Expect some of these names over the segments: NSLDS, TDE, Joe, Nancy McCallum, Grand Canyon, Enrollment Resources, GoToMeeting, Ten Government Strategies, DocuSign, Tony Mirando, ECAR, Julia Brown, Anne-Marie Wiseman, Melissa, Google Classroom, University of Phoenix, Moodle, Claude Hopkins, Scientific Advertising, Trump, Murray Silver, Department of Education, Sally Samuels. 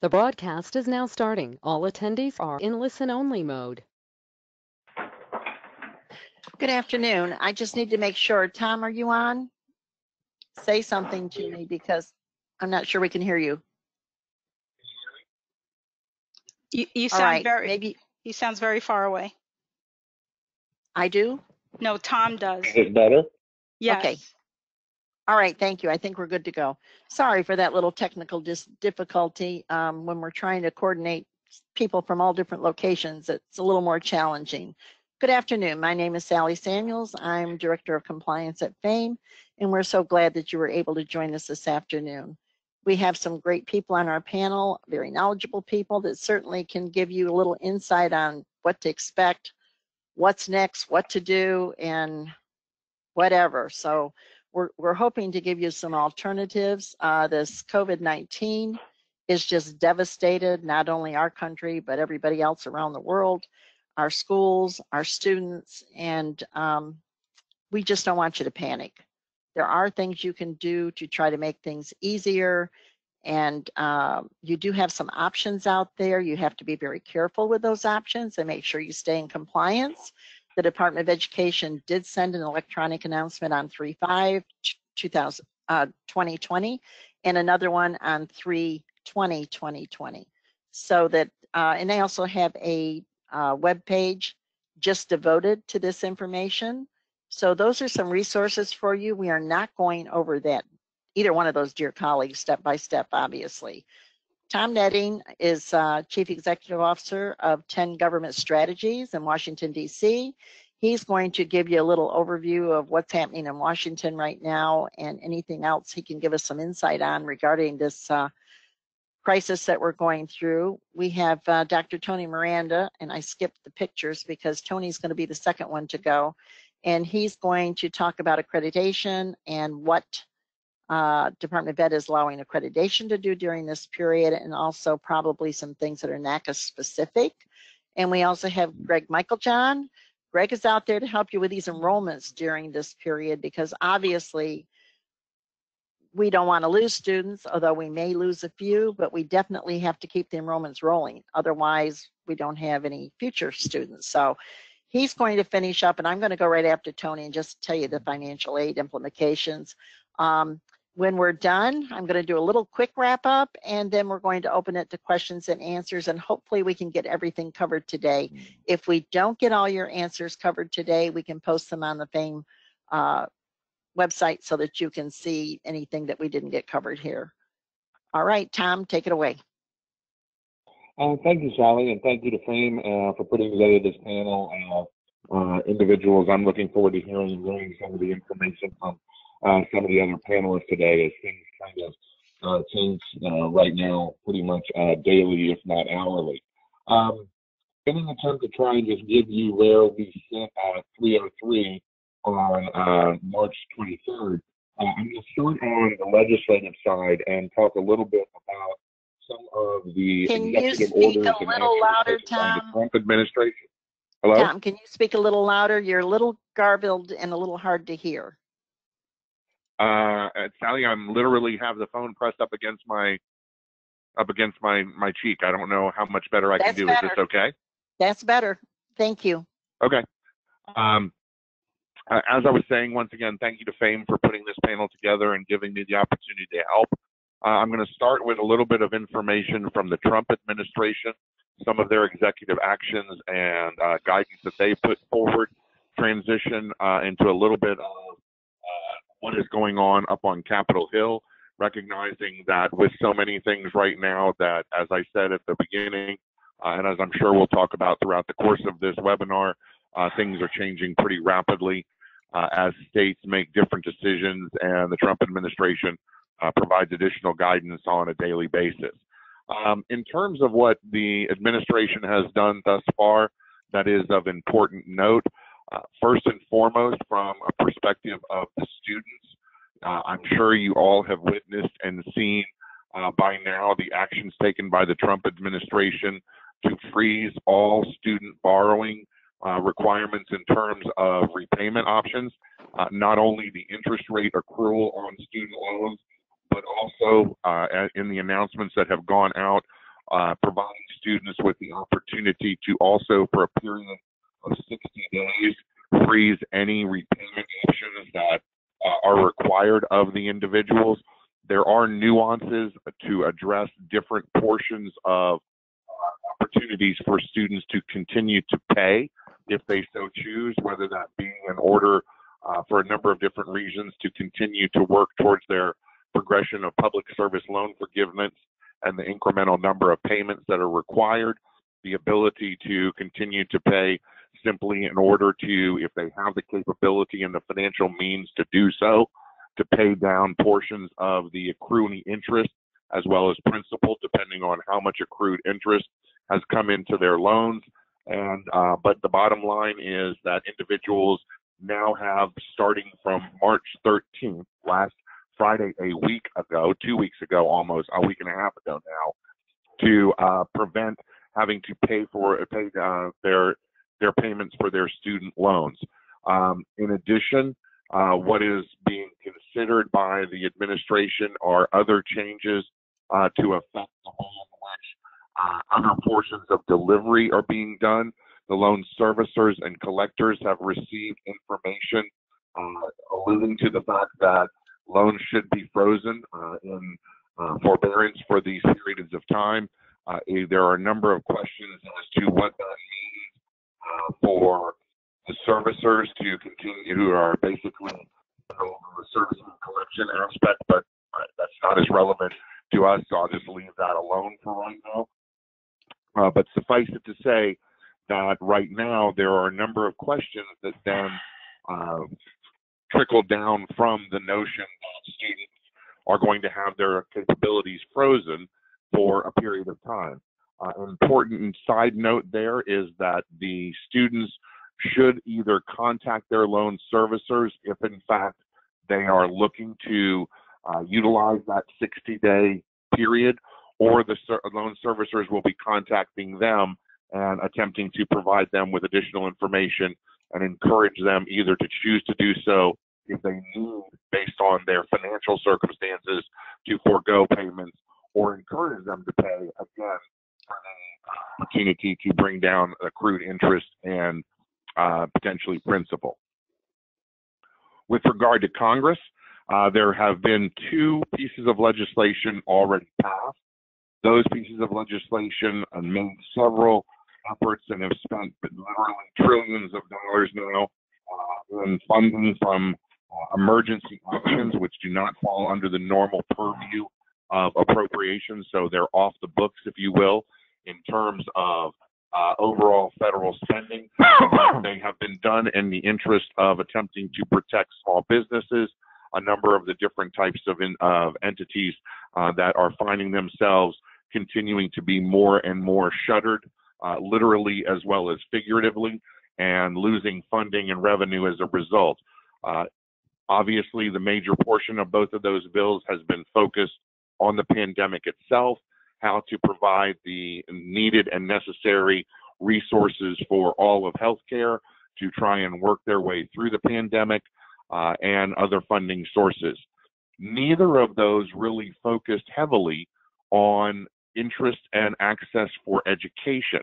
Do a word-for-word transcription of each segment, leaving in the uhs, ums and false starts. The broadcast is now starting. All attendees are in listen-only mode. Good afternoon. I just need to make sure. Tom, are you on? Say something to me because I'm not sure we can hear you. You, you sound right, very. Maybe he sounds very far away. I do? No, Tom does. Is it better? Yes. Okay. All right, thank you. I think we're good to go. Sorry for that little technical dis difficulty. Um, when we're trying to coordinate people from all different locations, it's a little more challenging. Good afternoon. My name is Sally Samuels. I'm Director of Compliance at FAME, and we're so glad that you were able to join us this afternoon. We have some great people on our panel, very knowledgeable people that certainly can give you a little insight on what to expect, what's next, what to do, and whatever. So We're, we're hoping to give you some alternatives. Uh, this COVID nineteen is just devastated, not only our country, but everybody else around the world, our schools, our students, and um, we just don't want you to panic. There are things you can do to try to make things easier, and uh, you do have some options out there. You have to be very careful with those options and make sure you stay in compliance. The Department of Education did send an electronic announcement on three five twenty twenty and another one on three twenty twenty twenty. So that, uh, and they also have a uh, web page just devoted to this information. So those are some resources for you. We are not going over that, either one of those dear colleagues, step by step, obviously. Tom Netting is uh, Chief Executive Officer of Ten Government Strategies in Washington, D C He's going to give you a little overview of what's happening in Washington right now and anything else he can give us some insight on regarding this uh, crisis that we're going through. We have uh, Doctor Tony Mirando, and I skipped the pictures because Tony's going to be the second one to go, and he's going to talk about accreditation and what Uh, Department of Ed is allowing accreditation to do during this period, and also probably some things that are NACCAS specific. And we also have Greg Meiklejohn. Greg is out there to help you with these enrollments during this period because obviously we don't want to lose students, although we may lose a few, but we definitely have to keep the enrollments rolling. Otherwise, we don't have any future students. So he's going to finish up, and I'm going to go right after Tony and just tell you the financial aid implications. Um, When we're done, I'm going to do a little quick wrap up, and then we're going to open it to questions and answers, and hopefully we can get everything covered today. If we don't get all your answers covered today, we can post them on the FAME uh, website so that you can see anything that we didn't get covered here. All right, Tom, take it away. Uh, thank you, Sally, and thank you to FAME uh, for putting together this panel. Uh, uh, individuals, I'm looking forward to hearing and learning some of the information from Uh, some of the other panelists today, as things kind of uh, change uh, right now, pretty much uh, daily, if not hourly. Um, in an attempt to try and just give you where we sit at three oh three on uh, March twenty-third, uh, I'm going to start on the legislative side and talk a little bit about some of the can executive orders. Can you speak a little louder, Tom? The Trump administration. Hello? Tom, can you speak a little louder? You're a little garbled and a little hard to hear. Uh, Sally, I'm literally have the phone pressed up against my, up against my, my cheek. I don't know how much better I That's can do. Better. Is this okay? That's better. Thank you. Okay. Um, as I was saying, once again, thank you to FAME for putting this panel together and giving me the opportunity to help. Uh, I'm going to start with a little bit of information from the Trump administration, some of their executive actions and uh, guidance that they put forward, transition uh, into a little bit of what is going on up on Capitol Hill, recognizing that with so many things right now that, as I said at the beginning, uh, and as I'm sure we'll talk about throughout the course of this webinar, uh, things are changing pretty rapidly uh, as states make different decisions and the Trump administration uh, provides additional guidance on a daily basis. Um, in terms of what the administration has done thus far, that is of important note. Uh, first and foremost, from a perspective of the students, uh, I'm sure you all have witnessed and seen uh, by now the actions taken by the Trump administration to freeze all student borrowing uh, requirements in terms of repayment options, uh, not only the interest rate accrual on student loans, but also uh, in the announcements that have gone out uh, providing students with the opportunity to also, for a period of sixty days, freeze any repayment options that uh, are required of the individuals. There are nuances to address different portions of uh, opportunities for students to continue to pay if they so choose, whether that be in order uh, for a number of different reasons to continue to work towards their progression of public service loan forgiveness and the incremental number of payments that are required, the ability to continue to pay simply in order to, if they have the capability and the financial means to do so, to pay down portions of the accruing interest as well as principal, depending on how much accrued interest has come into their loans. And uh, but the bottom line is that individuals now have, starting from March thirteenth, last Friday, a week ago, two weeks ago, almost a week and a half ago now, to uh, prevent having to pay for pay uh, their their payments for their student loans. Um, in addition, uh, what is being considered by the administration are other changes uh, to affect the whole Uh, other portions of delivery are being done. The loan servicers and collectors have received information uh, alluding to the fact that loans should be frozen uh, in uh, forbearance for these periods of time. Uh, there are a number of questions as to what that means uh, for the servicers to continue, who are basically you know, the servicing and collection aspect, but uh, that's not as relevant to us, so I'll just leave that alone for right now. Uh, but suffice it to say that right now there are a number of questions that then uh, trickle down from the notion that students are going to have their capabilities frozen for a period of time. Uh, an important side note there is that the students should either contact their loan servicers if in fact they are looking to uh, utilize that sixty-day period, or the loan servicers will be contacting them and attempting to provide them with additional information and encourage them either to choose to do so if they need, based on their financial circumstances, to forego payments, or encourage them to pay, again, for the opportunity to bring down accrued interest and uh, potentially principal. With regard to Congress, uh, there have been two pieces of legislation already passed. Those pieces of legislation have made several efforts and have spent literally trillions of dollars now uh, in funding from uh, emergency actions, which do not fall under the normal purview of appropriations. So they're off the books, if you will, in terms of uh, overall federal spending. They have been done in the interest of attempting to protect small businesses, a number of the different types of, in, of entities uh, that are finding themselves continuing to be more and more shuttered, uh, literally as well as figuratively, and losing funding and revenue as a result. Uh, obviously, the major portion of both of those bills has been focused on the pandemic itself, how to provide the needed and necessary resources for all of healthcare to try and work their way through the pandemic, Uh, and other funding sources. Neither of those really focused heavily on interest and access for education.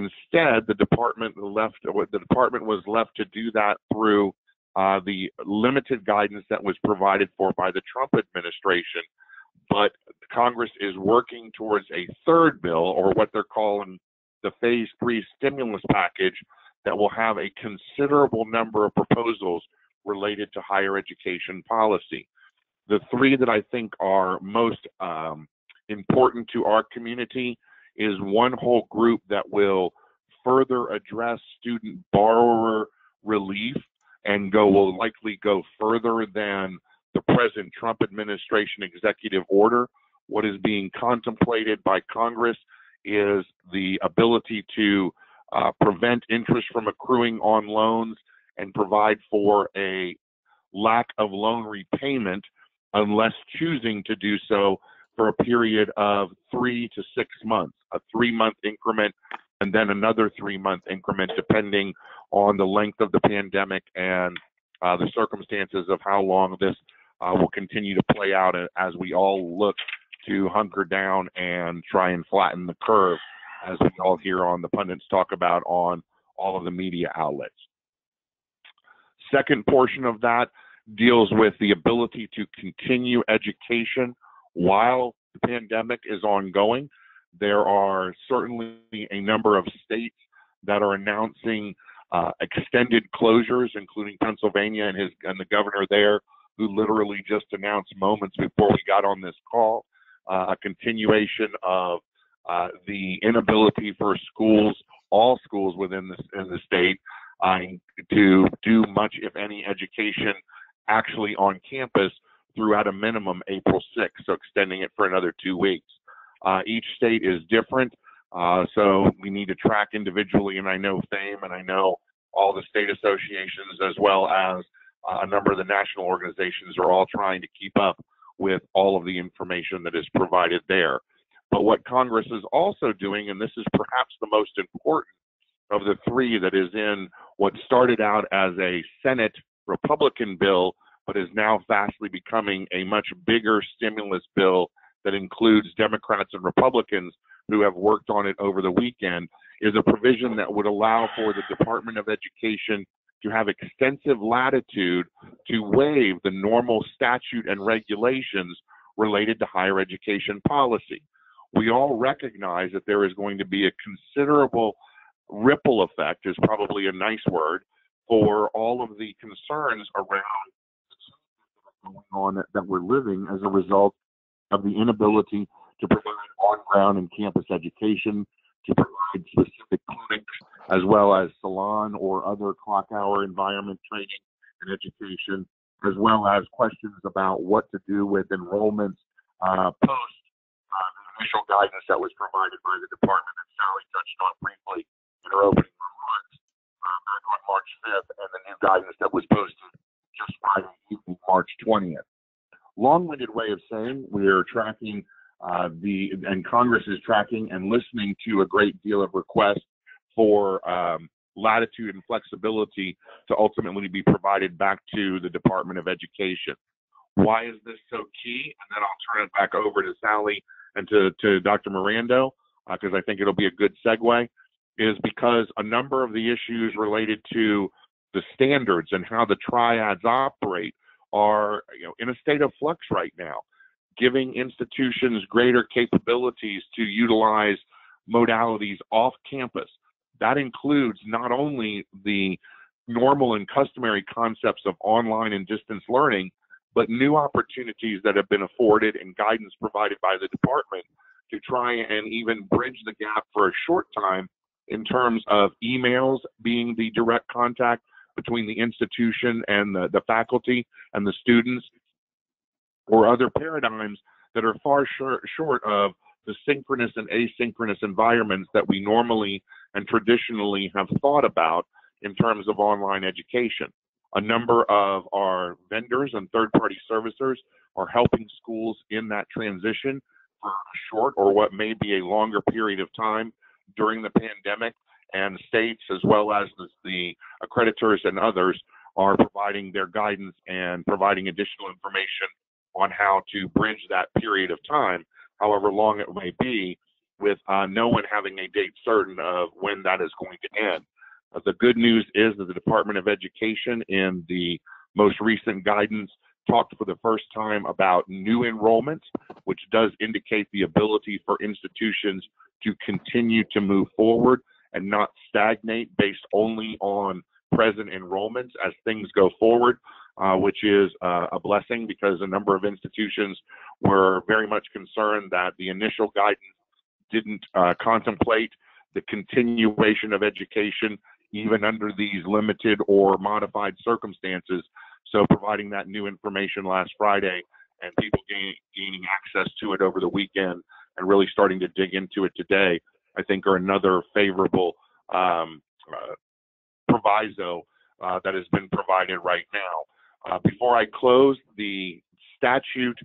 Instead, the department left, the department was left to do that through uh, the limited guidance that was provided for by the Trump administration. But Congress is working towards a third bill, or what they're calling the phase three stimulus package, that will have a considerable number of proposals related to higher education policy. The three that I think are most um, important to our community is one whole group that will further address student borrower relief and go will likely go further than the present Trump administration executive order. What is being contemplated by Congress is the ability to uh, prevent interest from accruing on loans and provide for a lack of loan repayment unless choosing to do so for a period of three to six months, a three-month increment, and then another three-month increment, depending on the length of the pandemic and uh, the circumstances of how long this uh, will continue to play out as we all look to hunker down and try and flatten the curve, as we all hear on the pundits talk about on all of the media outlets. Second portion of that deals with the ability to continue education while the pandemic is ongoing. There are certainly a number of states that are announcing uh, extended closures, including Pennsylvania and his and the governor there, who literally just announced moments before we got on this call, uh, a continuation of uh, the inability for schools, all schools within this in the state, uh, to do much, if any, education actually on campus throughout a minimum April sixth, so extending it for another two weeks. Uh, each state is different, uh, so we need to track individually, and I know FAME, and I know all the state associations, as well as uh, a number of the national organizations, are all trying to keep up with all of the information that is provided there. But what Congress is also doing, and this is perhaps the most important of the three that is in what started out as a Senate Republican bill, but is now vastly becoming a much bigger stimulus bill that includes Democrats and Republicans who have worked on it over the weekend, is a provision that would allow for the Department of Education to have extensive latitude to waive the normal statute and regulations related to higher education policy. We all recognize that there is going to be a considerable ripple effect, is probably a nice word, for all of the concerns around going on that we're living as a result of the inability to provide on-ground and campus education, to provide specific clinics, as well as salon or other clock hour environment training and education, as well as questions about what to do with enrollments uh, post uh, the initial guidance that was provided by the department that Sally touched on briefly in her opening remarks uh, back on March fifth, and the new guidance that was posted just Friday evening, March twentieth. Long-winded way of saying we are tracking uh, the, and Congress is tracking and listening to a great deal of requests for um, latitude and flexibility to ultimately be provided back to the Department of Education. Why is this so key? And then I'll turn it back over to Sally and to, to Doctor Mirando, because uh, I think it'll be a good segue, is because a number of the issues related to the standards and how the triads operate are you know, in a state of flux right now. Giving institutions greater capabilities to utilize modalities off campus. That includes not only the normal and customary concepts of online and distance learning, but new opportunities that have been afforded and guidance provided by the department to try and even bridge the gap for a short time in terms of emails being the direct contact between the institution and the, the faculty and the students, or other paradigms that are far short, short of the synchronous and asynchronous environments that we normally and traditionally have thought about in terms of online education. A number of our vendors and third-party servicers are helping schools in that transition for a short or what may be a longer period of time during the pandemic, and states, as well as the accreditors and others, are providing their guidance and providing additional information on how to bridge that period of time, however long it may be, with uh, no one having a date certain of when that is going to end. Uh, the good news is that the Department of Education, in the most recent guidance, talked for the first time about new enrollments, which does indicate the ability for institutions to continue to move forward and not stagnate based only on present enrollments as things go forward, uh, which is uh, a blessing, because a number of institutions were very much concerned that the initial guidance didn't uh, contemplate the continuation of education even under these limited or modified circumstances. So providing that new information last Friday and people gain, gaining access to it over the weekend and really starting to dig into it today, I think, are another favorable um, uh, proviso uh, that has been provided right now. Uh, before I close, the statute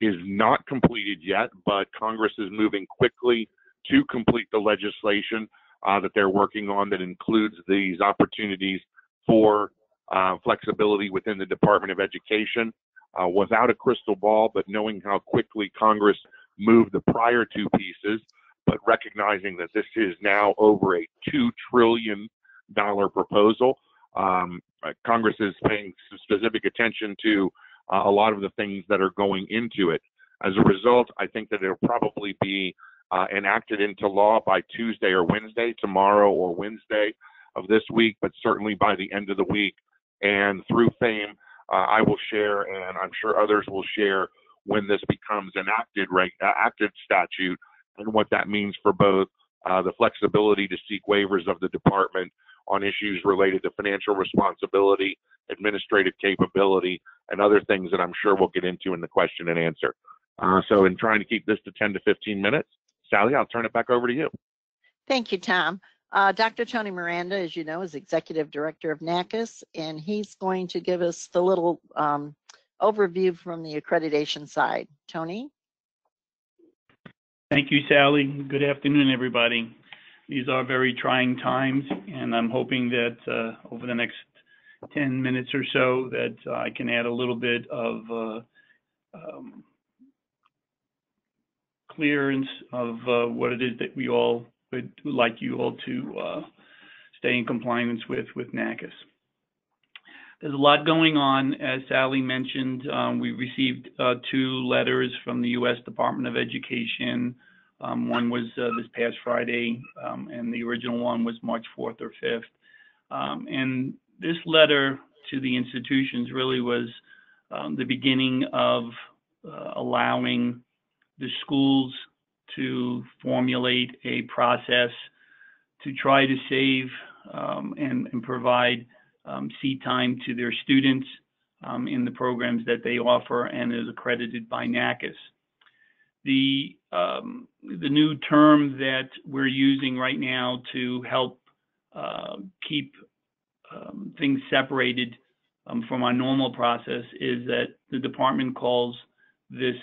is not completed yet, but Congress is moving quickly to complete the legislation uh, that they're working on that includes these opportunities for uh, flexibility within the Department of Education. Uh, without a crystal ball, but knowing how quickly Congress move the prior two pieces, but recognizing that this is now over a two trillion dollars proposal. Um, Congress is paying specific attention to uh, a lot of the things that are going into it. As a result, I think that it'll probably be uh, enacted into law by Tuesday or Wednesday, tomorrow or Wednesday of this week, but certainly by the end of the week. And through FAME, uh, I will share, and I'm sure others will share, when this becomes an active, right, uh, active statute and what that means for both uh, the flexibility to seek waivers of the department on issues related to financial responsibility, administrative capability, and other things that I'm sure we'll get into in the question and answer. Uh, so in trying to keep this to ten to fifteen minutes, Sally, I'll turn it back over to you. Thank you, Tom. Uh, Doctor Tony Mirando, as you know, is Executive Director of NACCAS, and he's going to give us the little um, overview from the accreditation side. Tony? Thank you, Sally. Good afternoon, everybody. These are very trying times, and I'm hoping that uh, over the next ten minutes or so that uh, I can add a little bit of uh, um, clearance of uh, what it is that we all would like you all to uh, stay in compliance with with NACCAS. There's a lot going on. As Sally mentioned, um, we received uh, two letters from the U S Department of Education. Um, one was uh, this past Friday, um, and the original one was March fourth or fifth. Um, and this letter to the institutions really was um, the beginning of uh, allowing the schools to formulate a process to try to save um, and, and provide um, seat time to their students um, in the programs that they offer and is accredited by NACCAS. The, um, the new term that we're using right now to help uh, keep um, things separated um, from our normal process is that the department calls this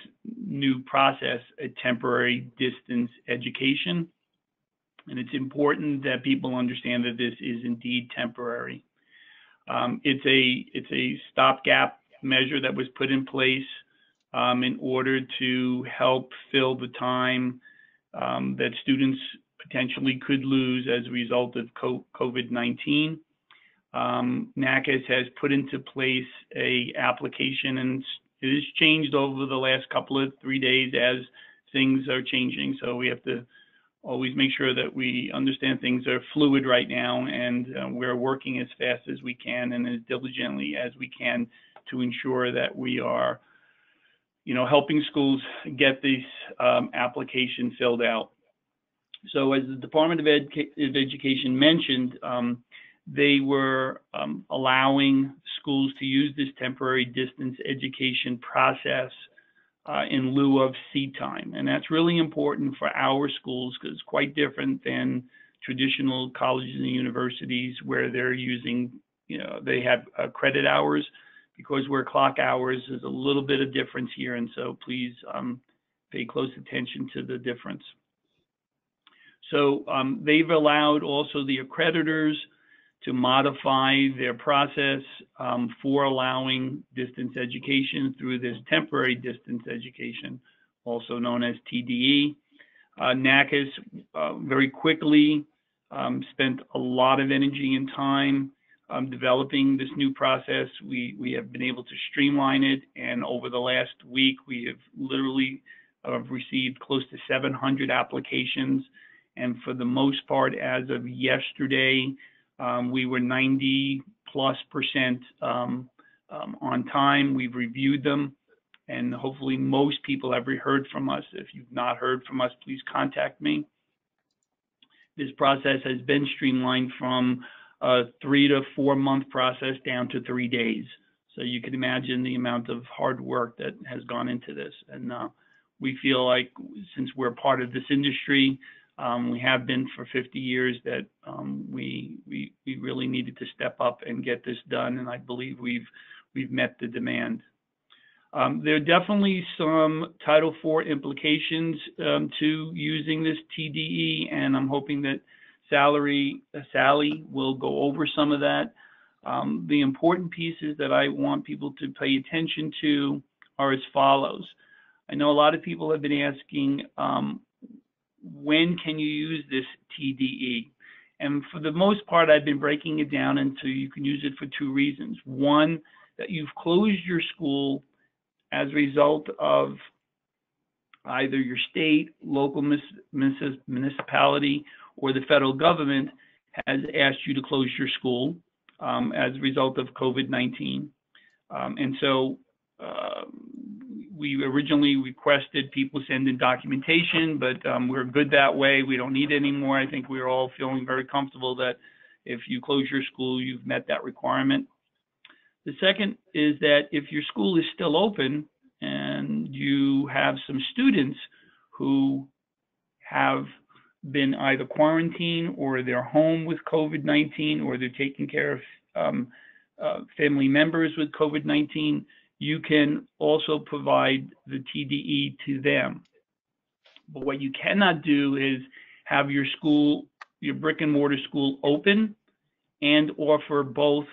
new process a temporary distance education. And it's important that people understand that this is indeed temporary. Um, it's a, it's a stopgap measure that was put in place Um, in order to help fill the time um, that students potentially could lose as a result of COVID nineteen. Um, NACCAS has put into place a application, and it has changed over the last couple of three days as things are changing. So we have to always make sure that we understand things are fluid right now, and uh, we're working as fast as we can and as diligently as we can to ensure that we are you know, helping schools get these um, applications filled out. So as the Department of, Ed of Education mentioned, um, they were um, allowing schools to use this temporary distance education process uh, in lieu of seat time. And that's really important for our schools because it's quite different than traditional colleges and universities where they're using, you know, they have uh, credit hours. Because we're clock hours, there's a little bit of difference here, and so please um, pay close attention to the difference. So um, they've allowed also the accreditors to modify their process um, for allowing distance education through this temporary distance education, also known as T D E. Uh, NACCAS uh, very quickly um, spent a lot of energy and time Um, developing this new process. We, we have been able to streamline it, and over the last week, we have literally uh, received close to seven hundred applications, and for the most part, as of yesterday, um, we were ninety plus percent um, um, on time. We've reviewed them, and hopefully most people have heard from us. If you've not heard from us, please contact me. This process has been streamlined from a three to four month process down to three days. So you can imagine the amount of hard work that has gone into this. And uh, we feel like since we're part of this industry, um, we have been for fifty years, that um, we, we we really needed to step up and get this done. And I believe we've we've met the demand. Um, there are definitely some Title four implications um, to using this T D E, and I'm hoping that Salary, uh, Sally will go over some of that. Um, the important pieces that I want people to pay attention to are as follows. I know a lot of people have been asking, um, when can you use this T D E? And for the most part, I've been breaking it down into you can use it for two reasons. One, that you've closed your school as a result of either your state, local municipality, or the federal government has asked you to close your school um, as a result of COVID nineteen. Um, and so uh, we originally requested people send in documentation, but um, we're good that way. We don't need it anymore. I think we're all feeling very comfortable that if you close your school, you've met that requirement. The second is that if your school is still open and you have some students who have been either quarantined or they're home with COVID nineteen or they're taking care of um, uh, family members with COVID nineteen, you can also provide the T D E to them. But what you cannot do is have your school, your brick and mortar school open and offer both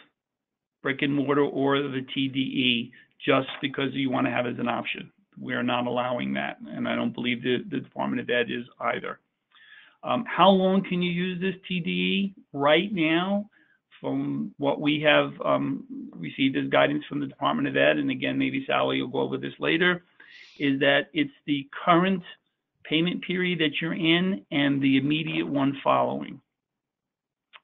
brick and mortar or the T D E just because you want to have as an option. We are not allowing that, and I don't believe the, the Department of Ed is either. Um, how long can you use this T D E? Right now, from what we have um, received as guidance from the Department of Ed, and again, maybe Sally will go over this later, is that it's the current payment period that you're in and the immediate one following.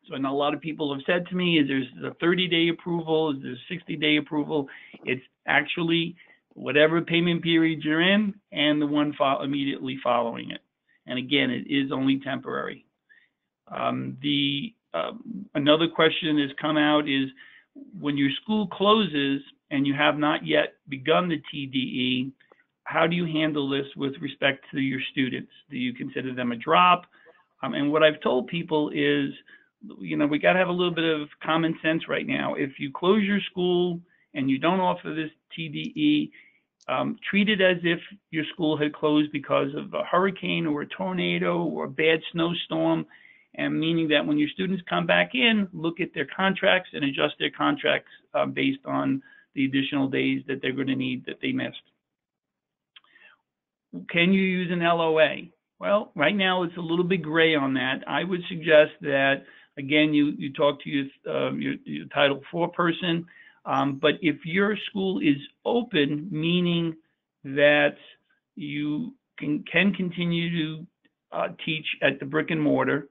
So I know a lot of people have said to me, is there's a thirty day approval, is there a sixty day approval? It's actually whatever payment period you're in and the one fo- immediately following it. And again, it is only temporary. Um, the uh, another question that's come out is when your school closes and you have not yet begun the T D E, how do you handle this with respect to your students? Do you consider them a drop? Um, and what I've told people is, you know, we got to have a little bit of common sense right now. If you close your school and you don't offer this T D E, um, treat it as if your school had closed because of a hurricane or a tornado or a bad snowstorm, and meaning that when your students come back in, look at their contracts and adjust their contracts uh, based on the additional days that they're going to need that they missed. Can you use an L O A? Well, right now it's a little bit gray on that. I would suggest that, again, you, you talk to your, uh, your, your Title four person, um, but if your school is open, meaning that you can, can continue to uh, teach at the brick and mortar,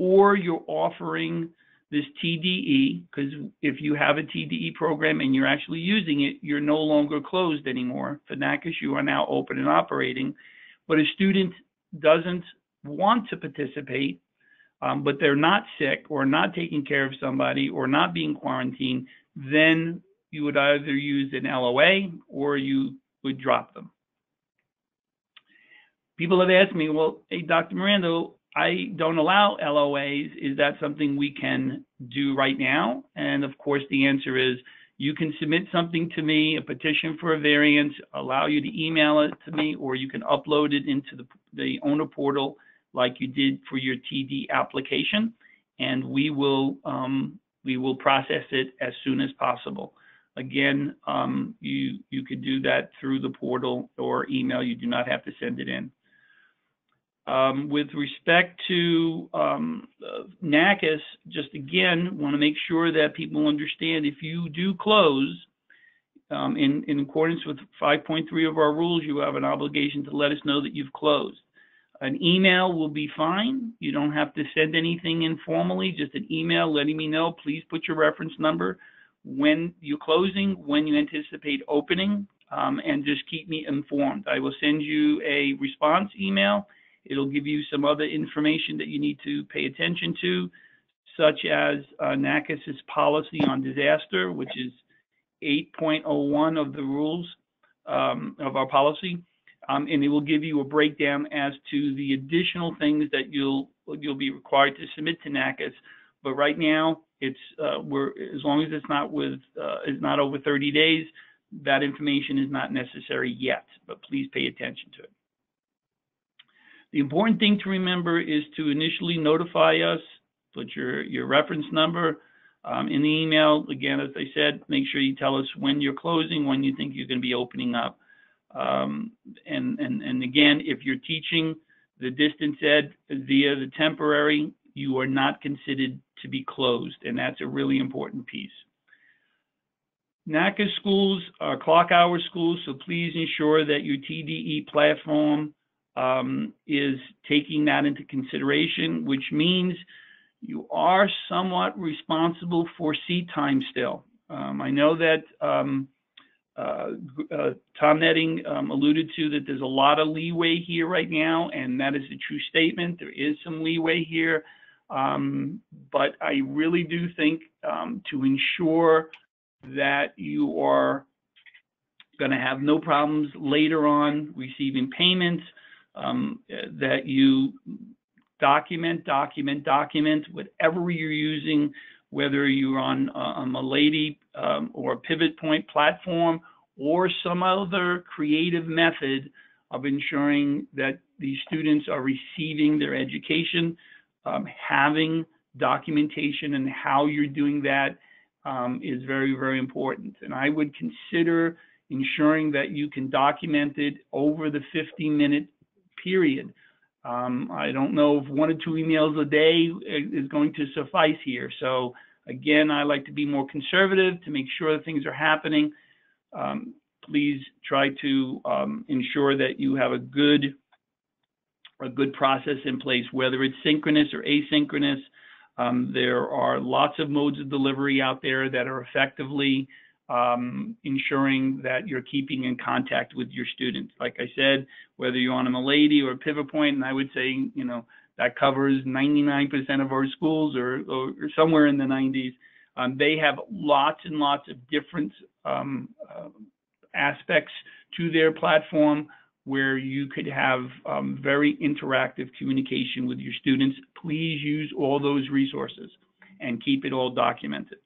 or you're offering this T D E, because if you have a T D E program and you're actually using it, you're no longer closed anymore. For NACCAS, you are now open and operating, but a student doesn't want to participate, um, but they're not sick or not taking care of somebody or not being quarantined, then you would either use an L O A or you would drop them. People have asked me, well, hey, Doctor Mirando, I don't allow L O As. Is that something we can do right now? And of course, the answer is you can submit something to me, a petition for a variance, allow you to email it to me, or you can upload it into the, the owner portal like you did for your T D application, and we will um, we will process it as soon as possible. Again, um, you, you could do that through the portal or email. You do not have to send it in. Um, with respect to um, uh, NACCAS, just again, want to make sure that people understand if you do close, um, in, in accordance with five point three of our rules, you have an obligation to let us know that you've closed. An email will be fine. You don't have to send anything informally, just an email letting me know, please put your reference number, when you're closing, when you anticipate opening, um, and just keep me informed. I will send you a response email. It'll give you some other information that you need to pay attention to, such as uh, NACCAS's policy on disaster, which is eight point oh one of the rules um, of our policy, um, and it will give you a breakdown as to the additional things that you'll you'll be required to submit to NACCAS. But right now, it's uh, we're as long as it's not with uh, it's not over thirty days, that information is not necessary yet. But please pay attention to it. The important thing to remember is to initially notify us, put your, your reference number um, in the email. Again, as I said, make sure you tell us when you're closing, when you think you're going to be opening up. Um, and, and, and again, if you're teaching the distance ed via the temporary, you are not considered to be closed, and that's a really important piece. NACCAS schools are clock hour schools, so please ensure that your T D E platform um, is taking that into consideration, which means you are somewhat responsible for seat time still. Um, I know that um, uh, uh, Tom Netting um, alluded to that there's a lot of leeway here right now, and that is a true statement. There is some leeway here, um, but I really do think um, to ensure that you are going to have no problems later on receiving payments, um, that you document, document, document whatever you're using, whether you're on, uh, on a Lady um, or a PivotPoint platform or some other creative method of ensuring that these students are receiving their education, um, having documentation and how you're doing that Um, is very, very important. And I would consider ensuring that you can document it over the fifteen minute period. Um, I don't know if one or two emails a day is going to suffice here. So again, I like to be more conservative to make sure that things are happening. Um, please try to um, ensure that you have a good, a good process in place, whether it's synchronous or asynchronous. Um, there are lots of modes of delivery out there that are effectively um, ensuring that you're keeping in contact with your students. Like I said, whether you're on a Milady or a PivotPoint, and I would say, you know, that covers ninety-nine percent of our schools or, or somewhere in the nineties. Um, they have lots and lots of different um, uh, aspects to their platform where you could have um, very interactive communication with your students. Please use all those resources and keep it all documented.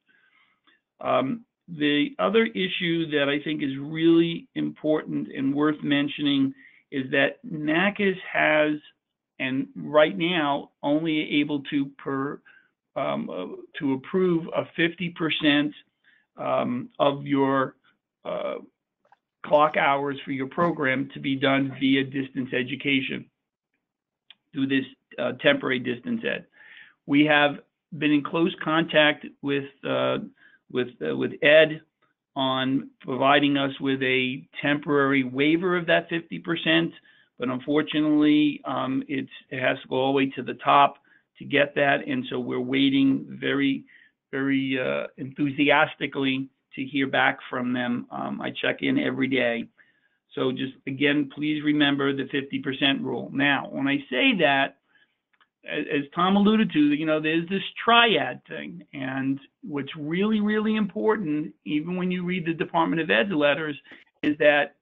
Um, the other issue that I think is really important and worth mentioning is that NACCAS has, and right now, only able to, per, um, uh, to approve a fifty percent um, of your uh, clock hours for your program to be done via distance education through this uh, temporary distance ed. We have been in close contact with uh, with uh, with Ed on providing us with a temporary waiver of that fifty percent, but unfortunately, um, it's, it has to go all the way to the top to get that, and so we're waiting very, very uh, enthusiastically to hear back from them. Um, I check in every day. So just again, please remember the fifty percent rule. Now, when I say that, as, as Tom alluded to, you know, there's this triad thing. And what's really, really important, even when you read the Department of Ed's letters, is that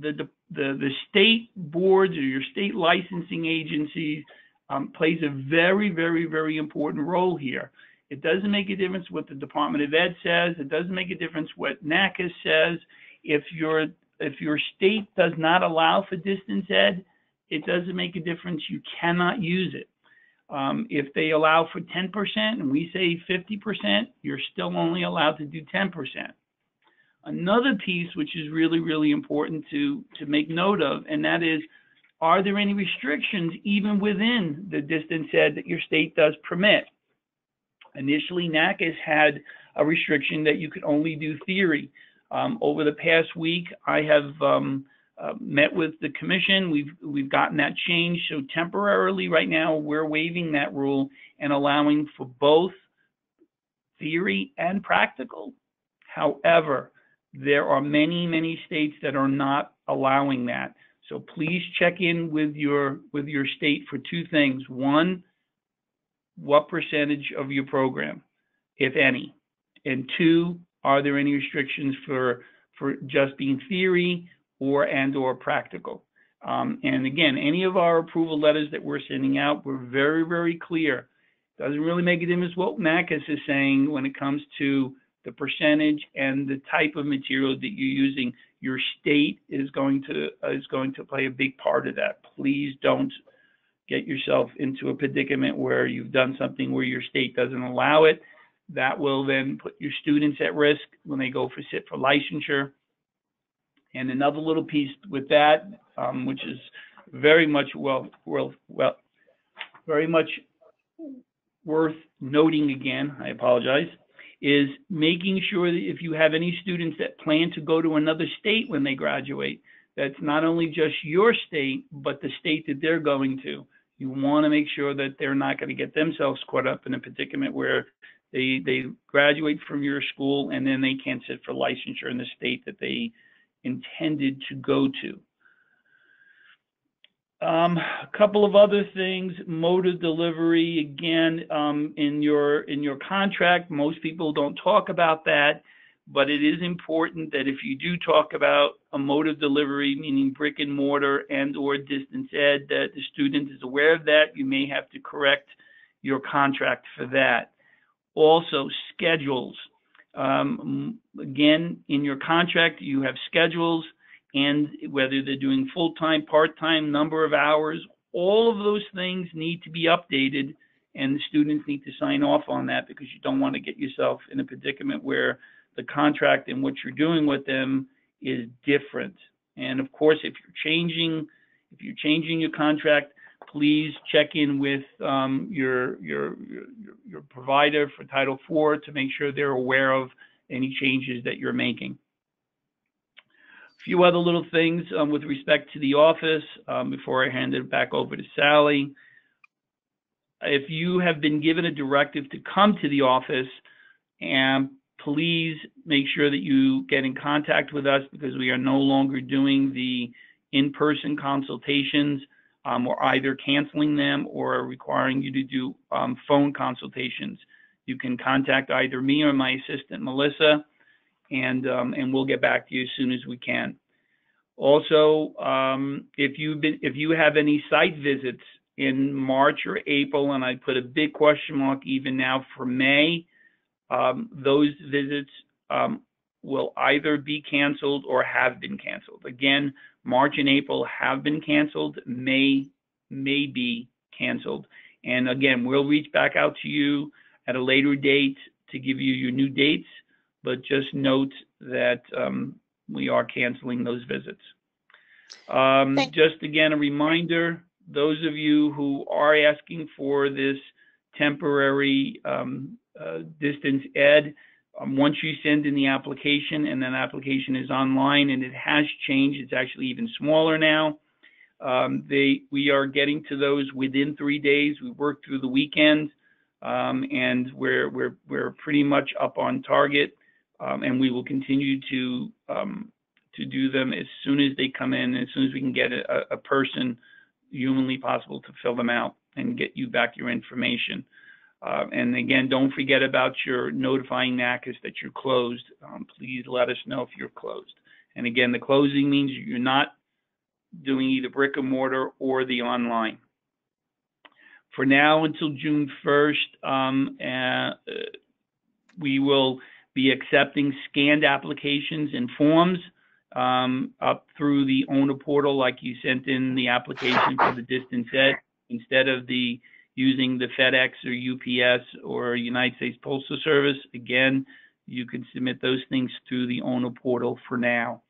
the, the, the state boards or your state licensing agencies um, plays a very, very, very important role here. It doesn't make a difference what the Department of Ed says. It doesn't make a difference what NACCAS says. If your if your state does not allow for distance ed, it doesn't make a difference. You cannot use it. Um, if they allow for ten percent and we say fifty percent, you're still only allowed to do ten percent. Another piece which is really, really important to, to make note of, and that is, are there any restrictions even within the distance ed that your state does permit? Initially, NACCAS had a restriction that you could only do theory. Um, over the past week, I have um, uh, met with the commission. We've we've gotten that changed. So temporarily, right now, we're waiving that rule and allowing for both theory and practical. However, there are many, many states that are not allowing that. So please check in with your with your state for two things. One, what percentage of your program, if any? And two, are there any restrictions for for just being theory or and or practical? Um, and again, any of our approval letters that we're sending out, we're very, very clear. Doesn't really make a difference what NACCAS is saying when it comes to the percentage and the type of material that you're using. Your state is going to uh, is going to play a big part of that. Please don't get yourself into a predicament where you've done something where your state doesn't allow it. That will then put your students at risk when they go for sit for licensure. and another little piece with that, um, which is very much well, well, well, very much worth noting again, I apologize, is making sure that if you have any students that plan to go to another state when they graduate, that's not only just your state, but the state that they're going to. You want to make sure that they're not going to get themselves caught up in a predicament where they they graduate from your school and then they can't sit for licensure in the state that they intended to go to. Um, a couple of other things, mode of delivery, again, um, in your in your contract, most people don't talk about that, but it is important that if you do talk about a mode of delivery, meaning brick and mortar and or distance ed, that the student is aware of that. You may have to correct your contract for that. Also, schedules. Um, again, in your contract, you have schedules, and whether they're doing full-time, part-time, number of hours, all of those things need to be updated, and the students need to sign off on that, because you don't want to get yourself in a predicament where the contract and what you're doing with them is different. And of course, if you're changing, if you're changing your contract, please check in with um, your, your, your, your provider for Title four to make sure they're aware of any changes that you're making. A few other little things um, with respect to the office um, before I hand it back over to Sally. If you have been given a directive to come to the office, and please make sure that you get in contact with us, because we are no longer doing the in-person consultations. Um, we're either canceling them or requiring you to do um, phone consultations. You can contact either me or my assistant, Melissa, and, um, and we'll get back to you as soon as we can. Also, um, if, you've been, if you have any site visits in March or April, and I put a big question mark even now for May, um, those visits um, will either be canceled or have been canceled. Again, March and April have been canceled, May may be canceled. And again, we'll reach back out to you at a later date to give you your new dates, but just note that um, we are canceling those visits. Um, just again, a reminder, those of you who are asking for this temporary um, uh, distance ed, Um, once you send in the application and that application is online, and it has changed, it's actually even smaller now. Um, they, we are getting to those within three days. We worked through the weekend, um, and we're, we're, we're pretty much up on target, um, and we will continue to, um, to do them as soon as they come in, and as soon as we can get a, a person humanly possible to fill them out and get you back your information. Uh, and again, don't forget about your notifying NACCAS that you're closed. Um, please let us know if you're closed. And again, the closing means you're not doing either brick and mortar or the online. For now, until June first, um, uh, we will be accepting scanned applications and forms um, up through the owner portal, like you sent in the application for the distance ed, instead of the using the FedEx or U P S or United States Postal Service. Again, you can submit those things through the owner portal for now.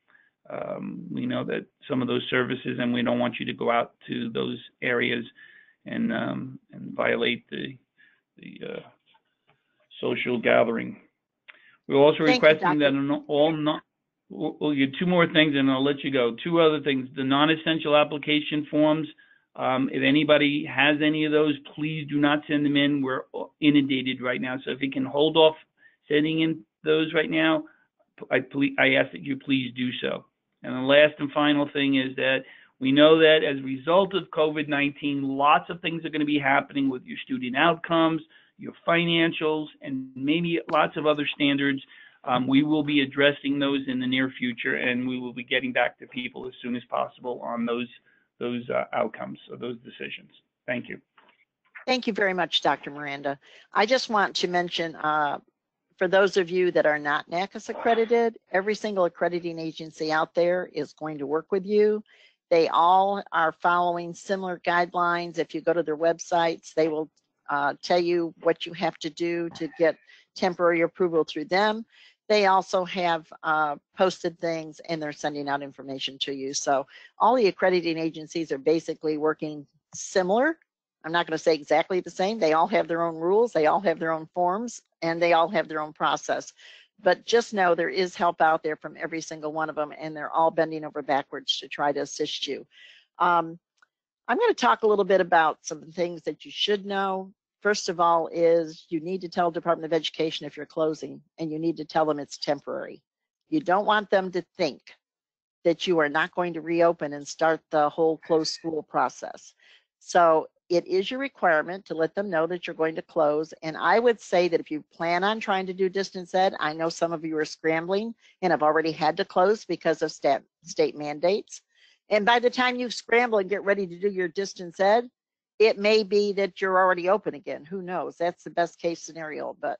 Um, we know that some of those services, and we don't want you to go out to those areas and, um, and violate the, the uh, social gathering. We're also Thank requesting you, that an all non- we'll get two more things and I'll let you go. Two other things, the non-essential application forms. Um, if anybody has any of those, please do not send them in. We're inundated right now. So if you can hold off sending in those right now, I, please, I ask that you please do so. And the last and final thing is that we know that as a result of COVID nineteen, lots of things are going to be happening with your student outcomes, your financials, and maybe lots of other standards. Um, we will be addressing those in the near future, and we will be getting back to people as soon as possible on those those uh, outcomes of those decisions. Thank you. Thank you very much, Doctor Miranda. I just want to mention, uh, for those of you that are not NACCAS accredited, every single accrediting agency out there is going to work with you. They all are following similar guidelines. If you go to their websites, they will uh, tell you what you have to do to get temporary approval through them. they also have uh, posted things, and they're sending out information to you. So all the accrediting agencies are basically working similar. I'm not going to say exactly the same. They all have their own rules. They all have their own forms, and they all have their own process. But just know there is help out there from every single one of them, and they're all bending over backwards to try to assist you. Um, I'm going to talk a little bit about some things that you should know. First of all is you need to tell Department of Education if you're closing, and you need to tell them it's temporary. You don't want them to think that you are not going to reopen and start the whole closed school process. So it is your requirement to let them know that you're going to close. And I would say that if you plan on trying to do distance ed, I know some of you are scrambling and have already had to close because of state, state mandates. And by the time you scramble and get ready to do your distance ed, it may be that you're already open again. Who knows? That's the best case scenario. But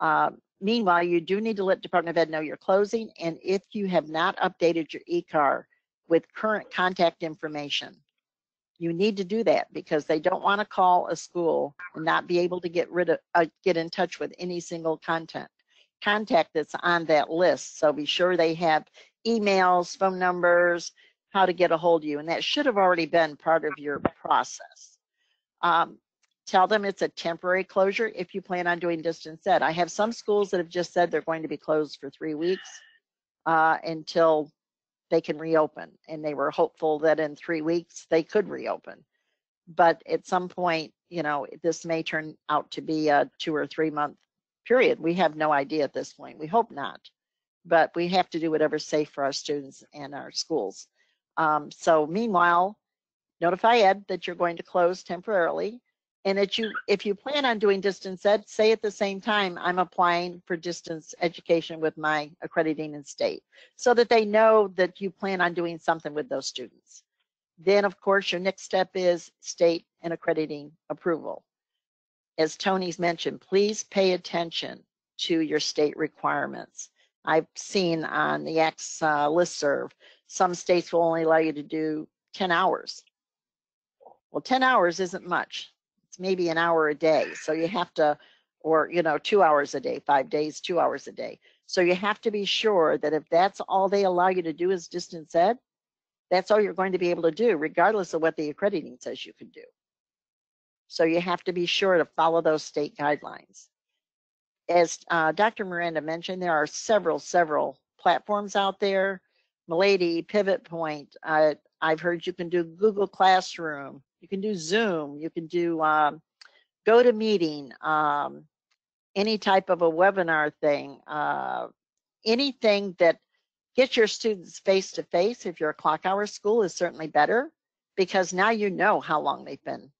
uh, meanwhile, you do need to let Department of Ed know you're closing. And if you have not updated your E C A R with current contact information, you need to do that, because they don't want to call a school and not be able to get rid of, uh, get in touch with any single content contact that's on that list. So be sure they have emails, phone numbers, how to get a hold of you, and that should have already been part of your process. Um, tell them it's a temporary closure if you plan on doing distance ed. I have some schools that have just said they're going to be closed for three weeks uh, until they can reopen, and they were hopeful that in three weeks they could reopen. But at some point, you know, this may turn out to be a two or three month period. We have no idea at this point. We hope not, but we have to do whatever's safe for our students and our schools. Um, so meanwhile, notify Ed that you're going to close temporarily, and that you, if you plan on doing distance ed, say at the same time, I'm applying for distance education with my accrediting in state, so that they know that you plan on doing something with those students. Then, of course, your next step is state and accrediting approval. As Tony's mentioned, please pay attention to your state requirements. I've seen on the A C S uh, listserv, some states will only allow you to do ten hours. Well, ten hours isn't much. Maybe an hour a day, so you have to, or you know, two hours a day, five days, two hours a day. So you have to be sure that if that's all they allow you to do is distance ed, that's all you're going to be able to do, regardless of what the accrediting says you can do. So you have to be sure to follow those state guidelines. As uh, Doctor Miranda mentioned, there are several, several platforms out there. Milady, PivotPoint. Uh, I've heard you can do Google Classroom. You can do Zoom, you can do um, GoToMeeting, um, any type of a webinar thing, uh, anything that gets your students face-to-face. If you're a clock hour school, is certainly better, because now you know how long they've been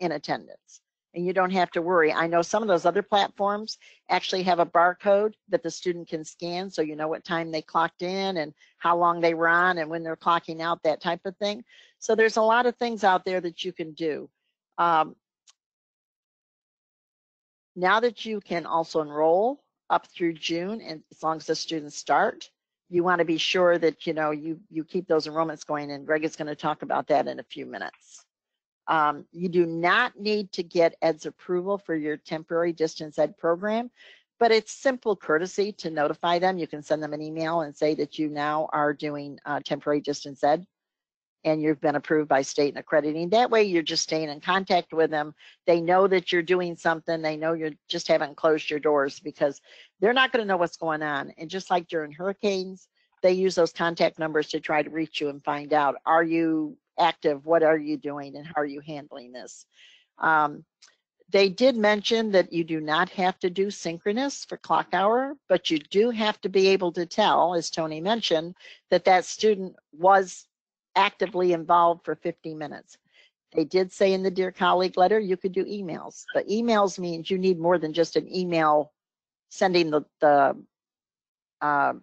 in attendance and you don't have to worry. I know some of those other platforms actually have a barcode that the student can scan, so you know what time they clocked in and how long they were on and when they're clocking out, that type of thing. So there's a lot of things out there that you can do. Um, now that you can also enroll up through June, and as long as the students start, you want to be sure that you know you you keep those enrollments going, and Greg is going to talk about that in a few minutes. Um, you do not need to get Ed's approval for your temporary distance ed program, but it's simple courtesy to notify them. You can send them an email and say that you now are doing uh, temporary distance ed, and you've been approved by state and accrediting. That way you're just staying in contact with them. They know that you're doing something. They know you just haven't closed your doors, because they're not going to know what's going on. And just like during hurricanes, they use those contact numbers to try to reach you and find out, are you active? What are you doing? And how are you handling this? Um, they did mention that you do not have to do synchronous for clock hour, but you do have to be able to tell, as Tony mentioned, that that student was actively involved for fifty minutes. They did say in the Dear Colleague letter, you could do emails, but emails means you need more than just an email sending the, the uh,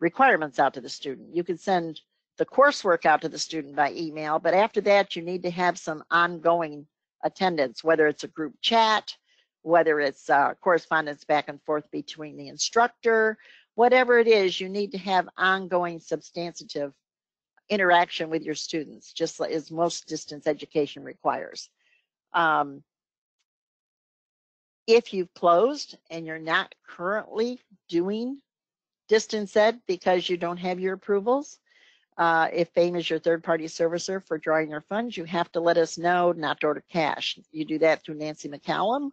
requirements out to the student. You could send the coursework out to the student by email, but after that, you need to have some ongoing attendance, whether it's a group chat, whether it's uh, correspondence back and forth between the instructor, whatever it is, you need to have ongoing substantive interaction with your students, just as most distance education requires. Um, If you've closed and you're not currently doing distance ed because you don't have your approvals, uh, if FAME is your third-party servicer for drawing your funds, you have to let us know not to order cash. You do that through Nancy McCallum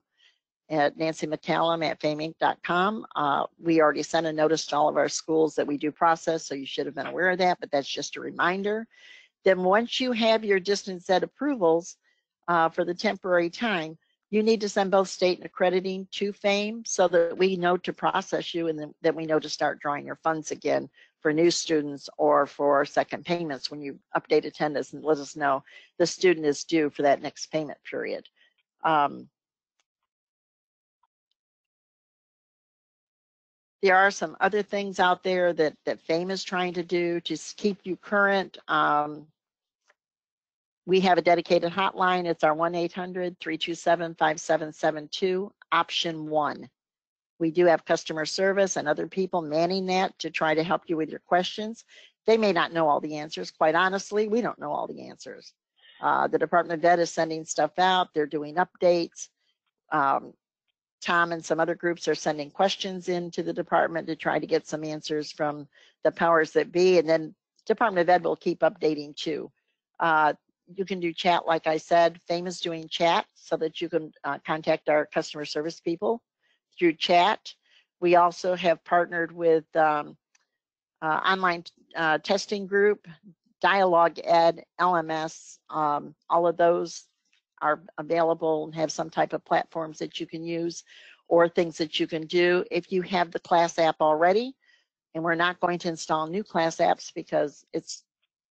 at nancy mccallum at fame inc dot com. Uh, we already sent a notice to all of our schools that we do process, so you should have been aware of that, but that's just a reminder. Then once you have your distance ed approvals uh, for the temporary time, you need to send both state and accrediting to FAME so that we know to process you, and then that we know to start drawing your funds again for new students or for second payments. When you update attendance and let us know the student is due for that next payment period. Um, There are some other things out there that, that FAME is trying to do to keep you current. Um, we have a dedicated hotline. It's our one eight hundred, three two seven, five seven seven two, option one. We do have customer service and other people manning that to try to help you with your questions. They may not know all the answers. Quite honestly, we don't know all the answers. Uh, the Department of Ed is sending stuff out. They're doing updates. Um, Tom and some other groups are sending questions into the department to try to get some answers from the powers that be, and then Department of Ed will keep updating too. Uh, you can do chat, like I said. FAME is doing chat so that you can uh, contact our customer service people through chat. We also have partnered with um, uh, online uh, testing group, Dialogue Ed, L M S, um, all of those are available and have some type of platforms that you can use or things that you can do. If you have the class app already, and we're not going to install new class apps because it's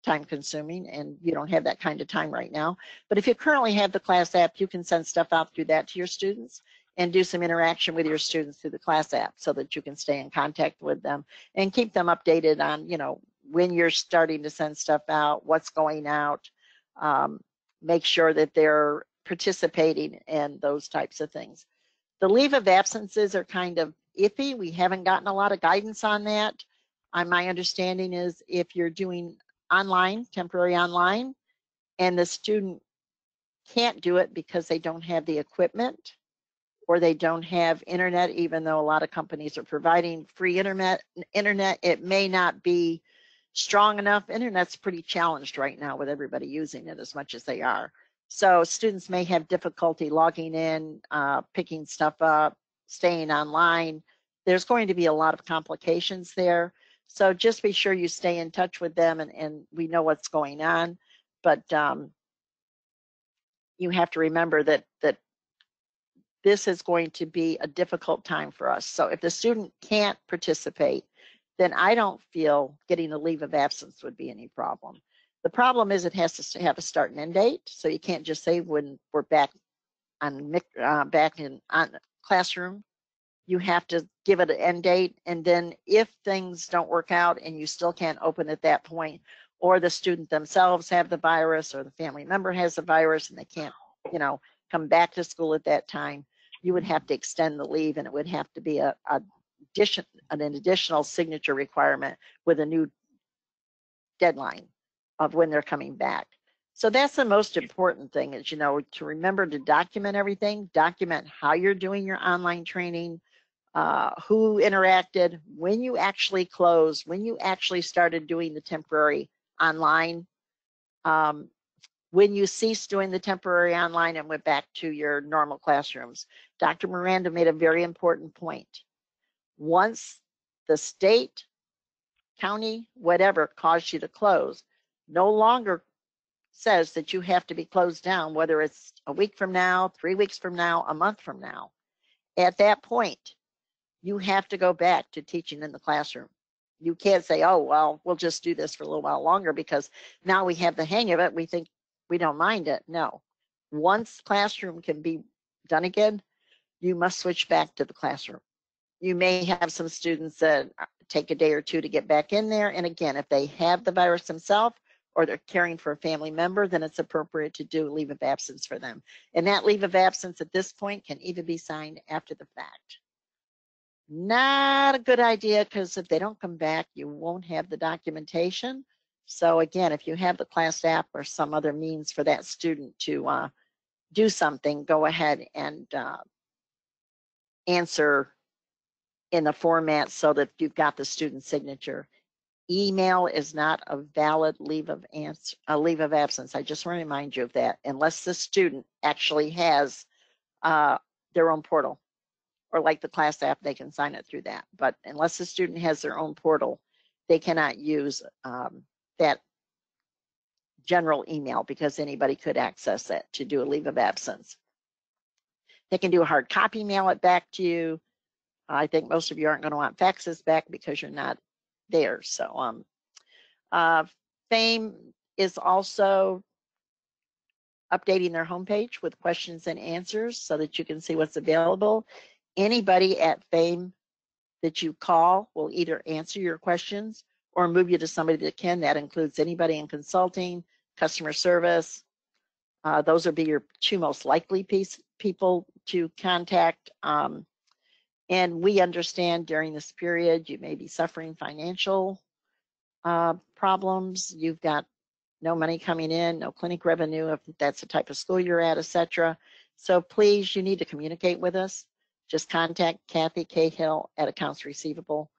time consuming and you don't have that kind of time right now. But if you currently have the class app, you can send stuff out through that to your students and do some interaction with your students through the class app so that you can stay in contact with them and keep them updated on, you know, when you're starting to send stuff out, what's going out. Um, make sure that they're participating and those types of things. The leave of absences are kind of iffy. We haven't gotten a lot of guidance on that. Uh, my understanding is if you're doing online, temporary online, and the student can't do it because they don't have the equipment or they don't have internet, even though a lot of companies are providing free internet, internet it may not be strong enough. Internet's pretty challenged right now with everybody using it as much as they are. So students may have difficulty logging in, uh, picking stuff up, staying online. There's going to be a lot of complications there. So just be sure you stay in touch with them and, and we know what's going on. But um, you have to remember that that this is going to be a difficult time for us. So if the student can't participate, then I don't feel getting a leave of absence would be any problem. The problem is it has to have a start and end date, so you can't just say when we're back on uh, back in on classroom. You have to give it an end date, and then if things don't work out and you still can't open at that point, or the student themselves have the virus, or the family member has the virus and they can't, you know, come back to school at that time, you would have to extend the leave, and it would have to be a, a Addition, an additional signature requirement with a new deadline of when they're coming back. So that's the most important thing is, you know, to remember to document everything, document how you're doing your online training, uh, who interacted, when you actually closed, when you actually started doing the temporary online, um, when you ceased doing the temporary online and went back to your normal classrooms. Doctor Miranda made a very important point. Once the state, county, whatever caused you to close, no longer says that you have to be closed down, whether it's a week from now, three weeks from now, a month from now. At that point, you have to go back to teaching in the classroom. You can't say, oh, well, we'll just do this for a little while longer because now we have the hang of it. We think we don't mind it. No. Once classroom can be done again, you must switch back to the classroom. You may have some students that take a day or two to get back in there. And again, if they have the virus themselves or they're caring for a family member, then it's appropriate to do a leave of absence for them. And that leave of absence at this point can even be signed after the fact. Not a good idea because if they don't come back, you won't have the documentation. So again, if you have the class app or some other means for that student to uh, do something, go ahead and uh, answer in the format so that you've got the student signature. Email is not a valid leave of ans- a leave of absence. I just want to remind you of that, unless the student actually has uh, their own portal, or like the class app, they can sign it through that. But unless the student has their own portal, they cannot use um, that general email, because anybody could access it to do a leave of absence. They can do a hard copy, mail it back to you. I think most of you aren't going to want faxes back because you're not there. So um uh FAME is also updating their homepage with questions and answers so that you can see what's available. Anybody at FAME that you call will either answer your questions or move you to somebody that can. That includes anybody in consulting, customer service. Uh, those would be your two most likely piece, people to contact. Um, And we understand during this period, you may be suffering financial uh, problems. You've got no money coming in, no clinic revenue, if that's the type of school you're at, et cetera. So please, you need to communicate with us. Just contact Kathy Cahill at Accounts Receivable,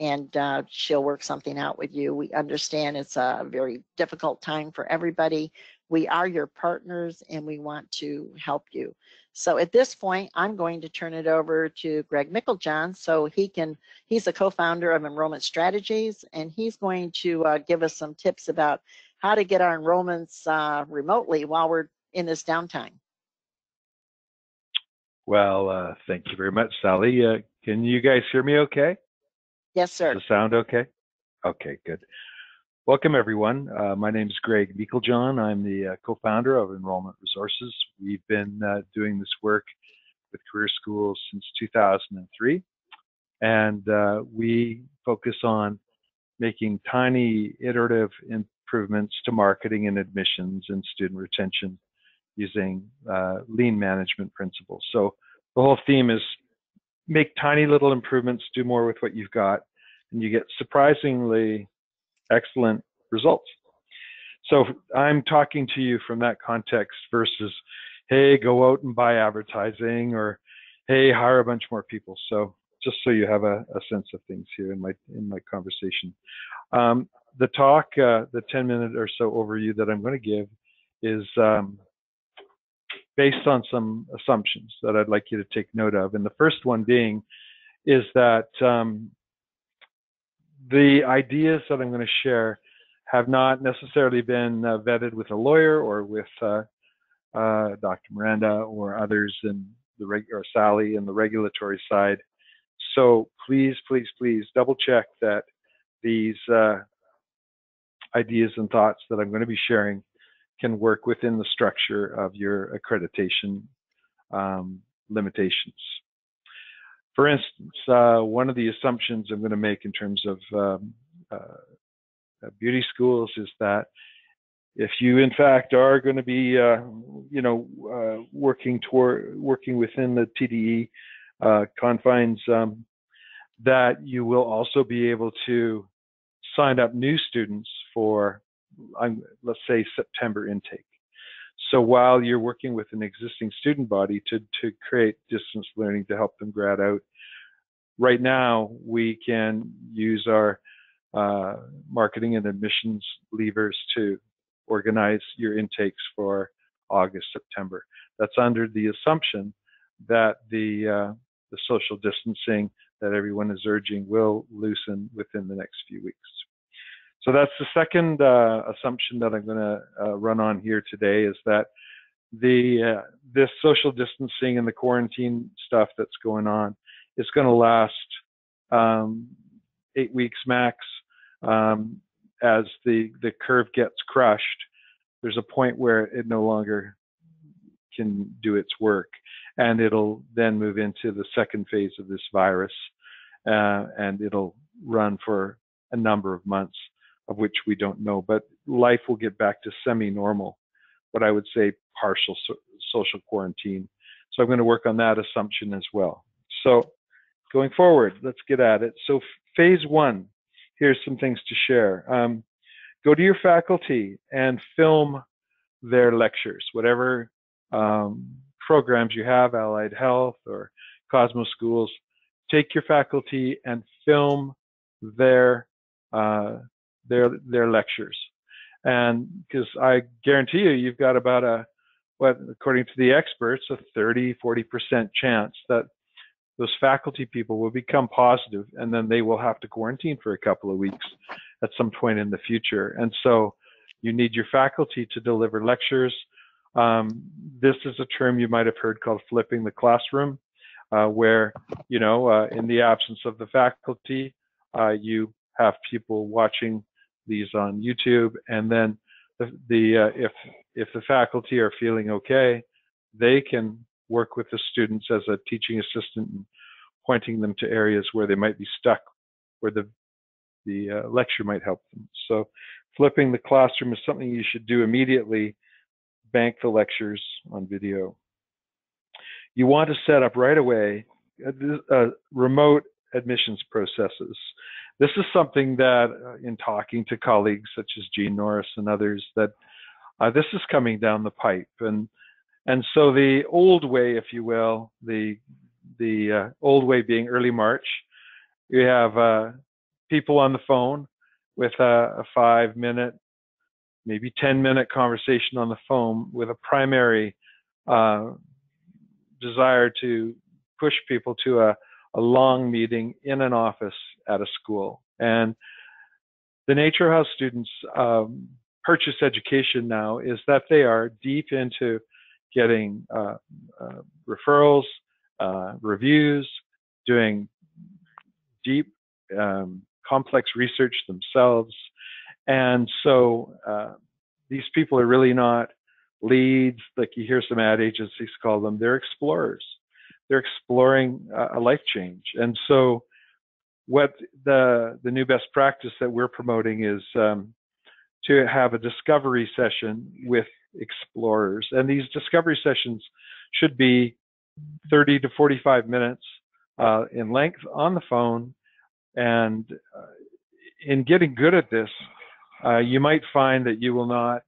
and uh, she'll work something out with you. We understand it's a very difficult time for everybody. We are your partners, and we want to help you. So at this point, I'm going to turn it over to Greg Meiklejohn, so he can, he's a co-founder of Enrollment Strategies, and he's going to uh, give us some tips about how to get our enrollments uh, remotely while we're in this downtime. Well, uh, thank you very much, Sally. Uh, can you guys hear me okay? Yes, sir. Does the sound okay? Okay, good. Welcome, everyone. Uh, my name is Greg Meiklejohn. I'm the uh, co-founder of Enrollment Resources. We've been uh, doing this work with career schools since two thousand three, and uh, we focus on making tiny iterative improvements to marketing and admissions and student retention using uh, lean management principles. So the whole theme is make tiny little improvements, do more with what you've got, and you get surprisingly excellent results. So I'm talking to you from that context versus, hey, go out and buy advertising, or hey, hire a bunch more people. So just so you have a, a sense of things here in my in my conversation. Um, the talk, uh, the ten minute or so overview that I'm going to give is um, based on some assumptions that I'd like you to take note of. And the first one being is that um, the ideas that I'm going to share have not necessarily been uh, vetted with a lawyer or with uh, uh, Doctor Miranda or others in the reg or Sally in the regulatory side. So please, please, please double check that these uh, ideas and thoughts that I'm going to be sharing can work within the structure of your accreditation um, limitations. For instance, uh, one of the assumptions I'm going to make in terms of um, uh, beauty schools is that if you, in fact, are going to be, uh, you know, uh, working toward working within the T D E uh, confines, um, that you will also be able to sign up new students for, um, let's say, September intake. So while you're working with an existing student body to, to create distance learning to help them grad out, right now we can use our uh, marketing and admissions levers to organize your intakes for August, September. That's under the assumption that the, uh, the social distancing that everyone is urging will loosen within the next few weeks. So that's the second uh, assumption that I'm going to uh, run on here today, is that the uh, this social distancing and the quarantine stuff that's going on is going to last um, eight weeks max. Um, as the the curve gets crushed, there's a point where it no longer can do its work, and it'll then move into the second phase of this virus, uh, and it'll run for a number of months, of which we don't know, but life will get back to semi-normal, what I would say partial so social quarantine. So I'm going to work on that assumption as well. So going forward, let's get at it. So phase one, here's some things to share. Um, go to your faculty and film their lectures, whatever um, programs you have, allied health or Cosmos Schools, take your faculty and film their uh, their their lectures, and because I guarantee you, you've got about a what, according to the experts, a thirty, forty percent chance that those faculty people will become positive, and then they will have to quarantine for a couple of weeks at some point in the future. And so, you need your faculty to deliver lectures. Um, this is a term you might have heard called flipping the classroom, uh, where, you know, uh, in the absence of the faculty, uh, you have people watching these on YouTube, and then the, the uh, if if the faculty are feeling okay, they can work with the students as a teaching assistant, and pointing them to areas where they might be stuck, where the the uh, lecture might help them. So, flipping the classroom is something you should do immediately. Bank the lectures on video. You want to set up right away uh, remote admissions processes. This is something that uh, in talking to colleagues such as Jean Norris and others, that uh, this is coming down the pipe. And and so the old way, if you will, the, the uh, old way being early March, you have uh, people on the phone with a, a five minute, maybe ten minute conversation on the phone with a primary uh, desire to push people to a, a long meeting in an office at a school. And the nature of how students um, purchase education now is that they are deep into getting uh, uh, referrals, uh, reviews, doing deep, um, complex research themselves. And so uh, these people are really not leads, like you hear some ad agencies call them. They're explorers. They're exploring a life change. And so what the, the new best practice that we're promoting is um, to have a discovery session with explorers. And these discovery sessions should be thirty to forty-five minutes uh, in length on the phone. And uh, in getting good at this, Uh, you might find that you will not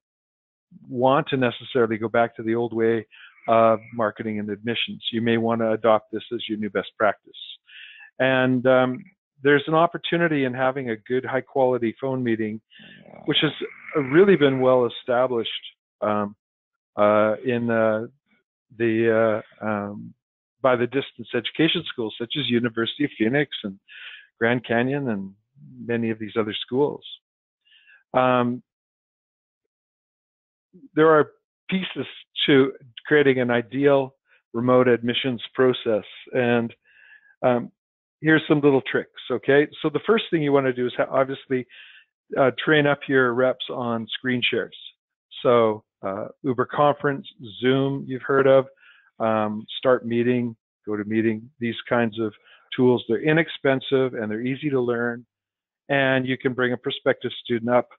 want to necessarily go back to the old way of marketing and admissions. You may want to adopt this as your new best practice. And um, there's an opportunity in having a good, high-quality phone meeting, which has really been well established um, uh, in uh, the uh, um, by the distance education schools, such as University of Phoenix and Grand Canyon and many of these other schools. Um, there are pieces to creating an ideal remote admissions process, and um, here's some little tricks, okay? So the first thing you want to do is obviously uh, train up your reps on screen shares. So uh, Uber Conference, Zoom, you've heard of, um, Start Meeting, GoToMeeting, these kinds of tools. They're inexpensive and they're easy to learn, and you can bring a prospective student up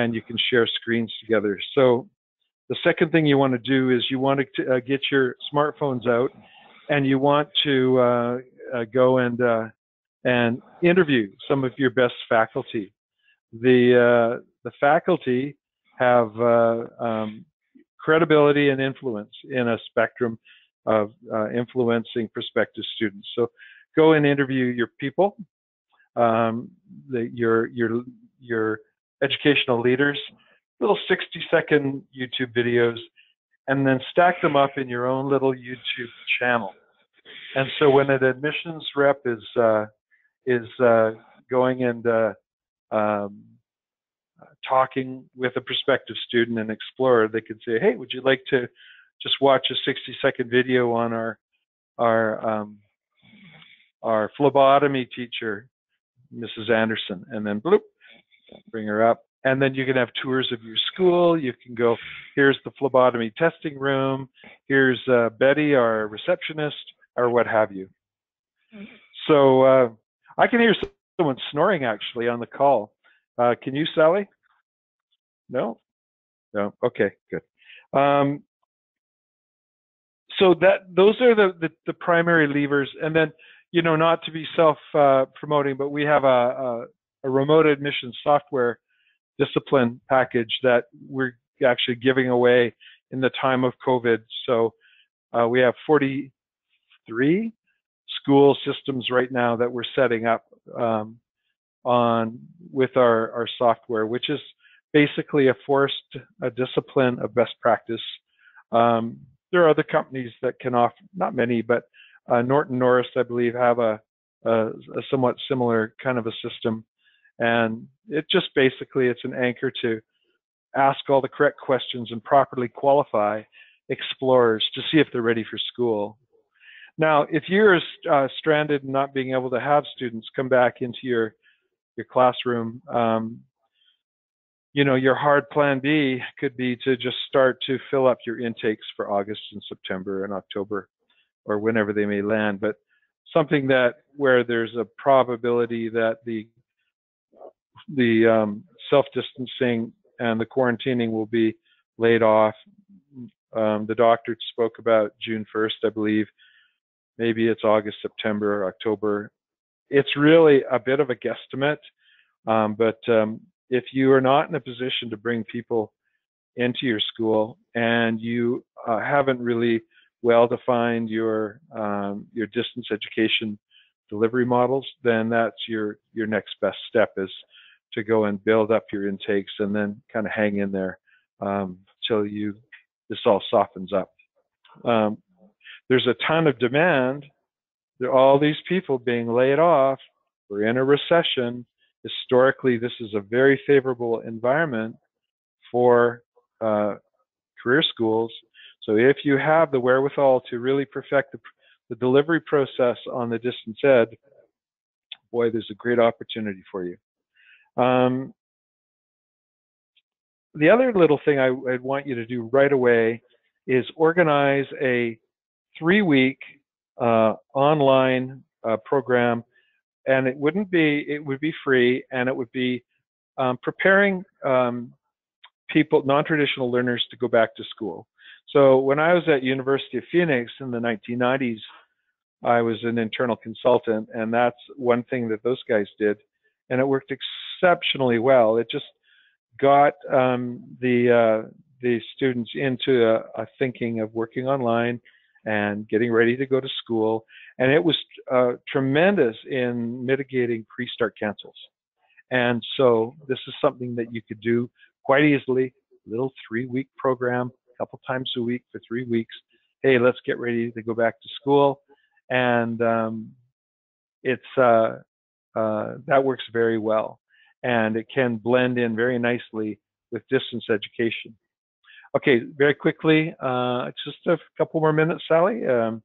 and you can share screens together. So the second thing you want to do is you want to uh, get your smartphones out, and you want to uh, uh, go and uh, and interview some of your best faculty. The uh, the faculty have uh, um, credibility and influence in a spectrum of uh, influencing prospective students. So go and interview your people. Um, the, your your your educational leaders, little sixty second YouTube videos, and then stack them up in your own little YouTube channel. And so when an admissions rep is uh, is uh, going and uh, um, talking with a prospective student and explorer, they could say, "Hey, would you like to just watch a sixty second video on our our um, our phlebotomy teacher?" Missus Anderson, and then bloop, bring her up. And then you can have tours of your school. You can go, here's the phlebotomy testing room. Here's uh, Betty, our receptionist, or what have you. So uh, I can hear someone snoring actually on the call. Uh, can you, Sally? No? No, okay, good. Um, so that those are the, the, the primary levers. And then, you know, not to be self-promoting, uh, but we have a, a, a remote admissions software discipline package that we're actually giving away in the time of COVID. So uh, we have forty-three school systems right now that we're setting up um, on with our, our software, which is basically a forced a discipline of best practice. Um, there are other companies that can offer, not many, but uh, Norton Norris, I believe, have a, a, a somewhat similar kind of a system. And it just basically, it's an anchor to ask all the correct questions and properly qualify explorers to see if they're ready for school. Now, if you're uh, stranded and not being able to have students come back into your, your classroom, um, you know, your hard plan B could be to just start to fill up your intakes for August and September and October, or whenever they may land. But something that where there's a probability that the the um, self-distancing and the quarantining will be laid off. Um, the doctor spoke about June first, I believe. Maybe it's August, September, October. It's really a bit of a guesstimate, um, but um, if you are not in a position to bring people into your school and you uh, haven't really well defined your um, your distance education delivery models, then that's your your next best step, is to go and build up your intakes and then kind of hang in there um, till you this all softens up. Um, there's a ton of demand. There are all these people being laid off. We're in a recession. Historically, this is a very favorable environment for uh, career schools. So if you have the wherewithal to really perfect the, the delivery process on the distance ed, boy, there's a great opportunity for you. Um, the other little thing I, I'd want you to do right away is organize a three-week uh, online uh, program, and it wouldn't be, it would be free, and it would be um, preparing um, people, non-traditional learners, to go back to school. So when I was at University of Phoenix in the nineteen nineties, I was an internal consultant, and that's one thing that those guys did, and it worked exceptionally well. It just got um, the uh, the students into a, a thinking of working online and getting ready to go to school, and it was uh, tremendous in mitigating pre-start cancels. And so this is something that you could do quite easily, little three-week program, a couple times a week for three weeks. Hey, let's get ready to go back to school, and um, it's uh, uh, that works very well, and it can blend in very nicely with distance education. Okay, very quickly, uh, just a couple more minutes, Sally. Um,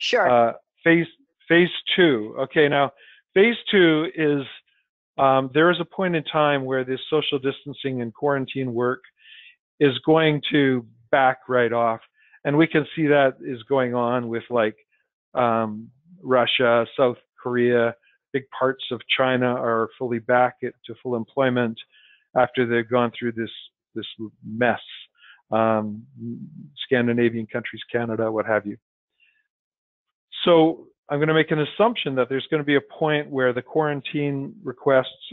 sure. Uh, phase phase two. Okay, now phase two is um, there is a point in time where this social distancing and quarantine work is going to back right off, and we can see that is going on with like um, Russia, South Korea. Big parts of China are fully back at, to full employment after they've gone through this this mess. Um, Scandinavian countries, Canada, what have you. So I'm going to make an assumption that there's going to be a point where the quarantine requests,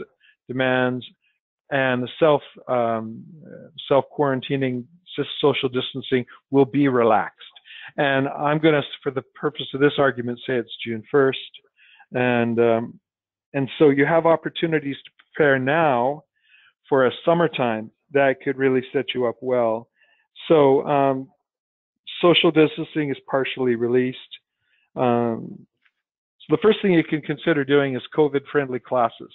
demands, and the self, um, self-quarantining, social distancing will be relaxed. And I'm going to, for the purpose of this argument, say it's June first. And, um, and so you have opportunities to prepare now for a summertime that could really set you up well. So um, social distancing is partially released. Um, so the first thing you can consider doing is COVID-friendly classes.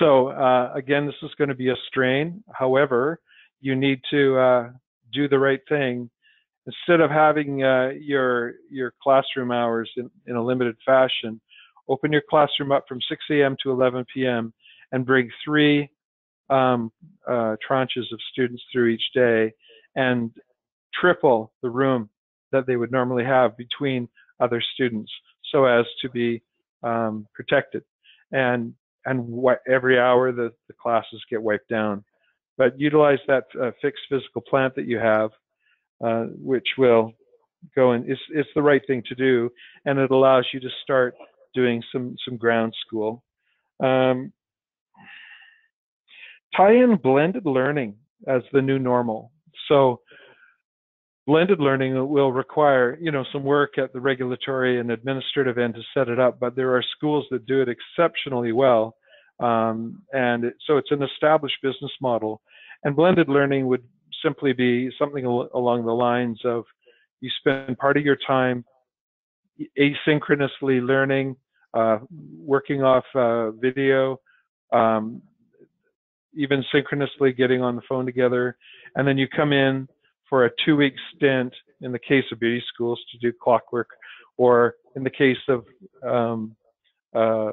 So uh, again, this is going to be a strain. However, you need to uh, do the right thing. Instead of having uh, your your classroom hours in, in a limited fashion, open your classroom up from six A M to eleven P M and bring three um, uh, tranches of students through each day, and triple the room that they would normally have between other students, so as to be um, protected. And and what, every hour the, the classes get wiped down. But utilize that uh, fixed physical plant that you have, uh, which will go in. It's, it's the right thing to do, and it allows you to start doing some, some ground school. Um, tie in blended learning as the new normal. So Blended learning will require, you know, some work at the regulatory and administrative end to set it up, but there are schools that do it exceptionally well. Um, and it, so it's an established business model. And blended learning would simply be something al- along the lines of you spend part of your time asynchronously learning, uh, working off uh, video, um, even synchronously getting on the phone together, and then you come in for a two-week stint, in the case of beauty schools, to do clockwork, or in the case of um, uh,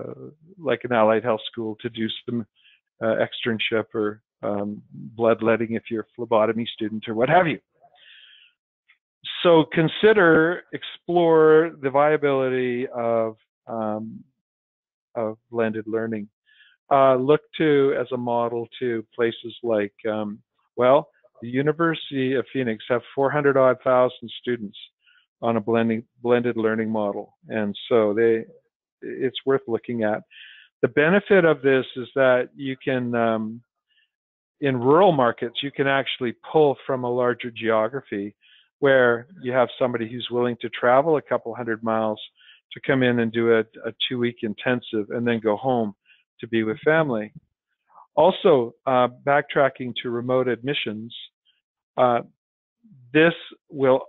like an allied health school, to do some uh, externship or um, bloodletting if you're a phlebotomy student or what have you. So consider, explore the viability of, um, of blended learning. Uh, look to, as a model, to places like, um, well, the University of Phoenix have four hundred odd thousand students on a blending, blended learning model. And so they, it's worth looking at. The benefit of this is that you can, um, in rural markets, you can actually pull from a larger geography where you have somebody who's willing to travel a couple hundred miles to come in and do a, a two-week intensive and then go home to be with family. Also, uh, backtracking to remote admissions, uh, this will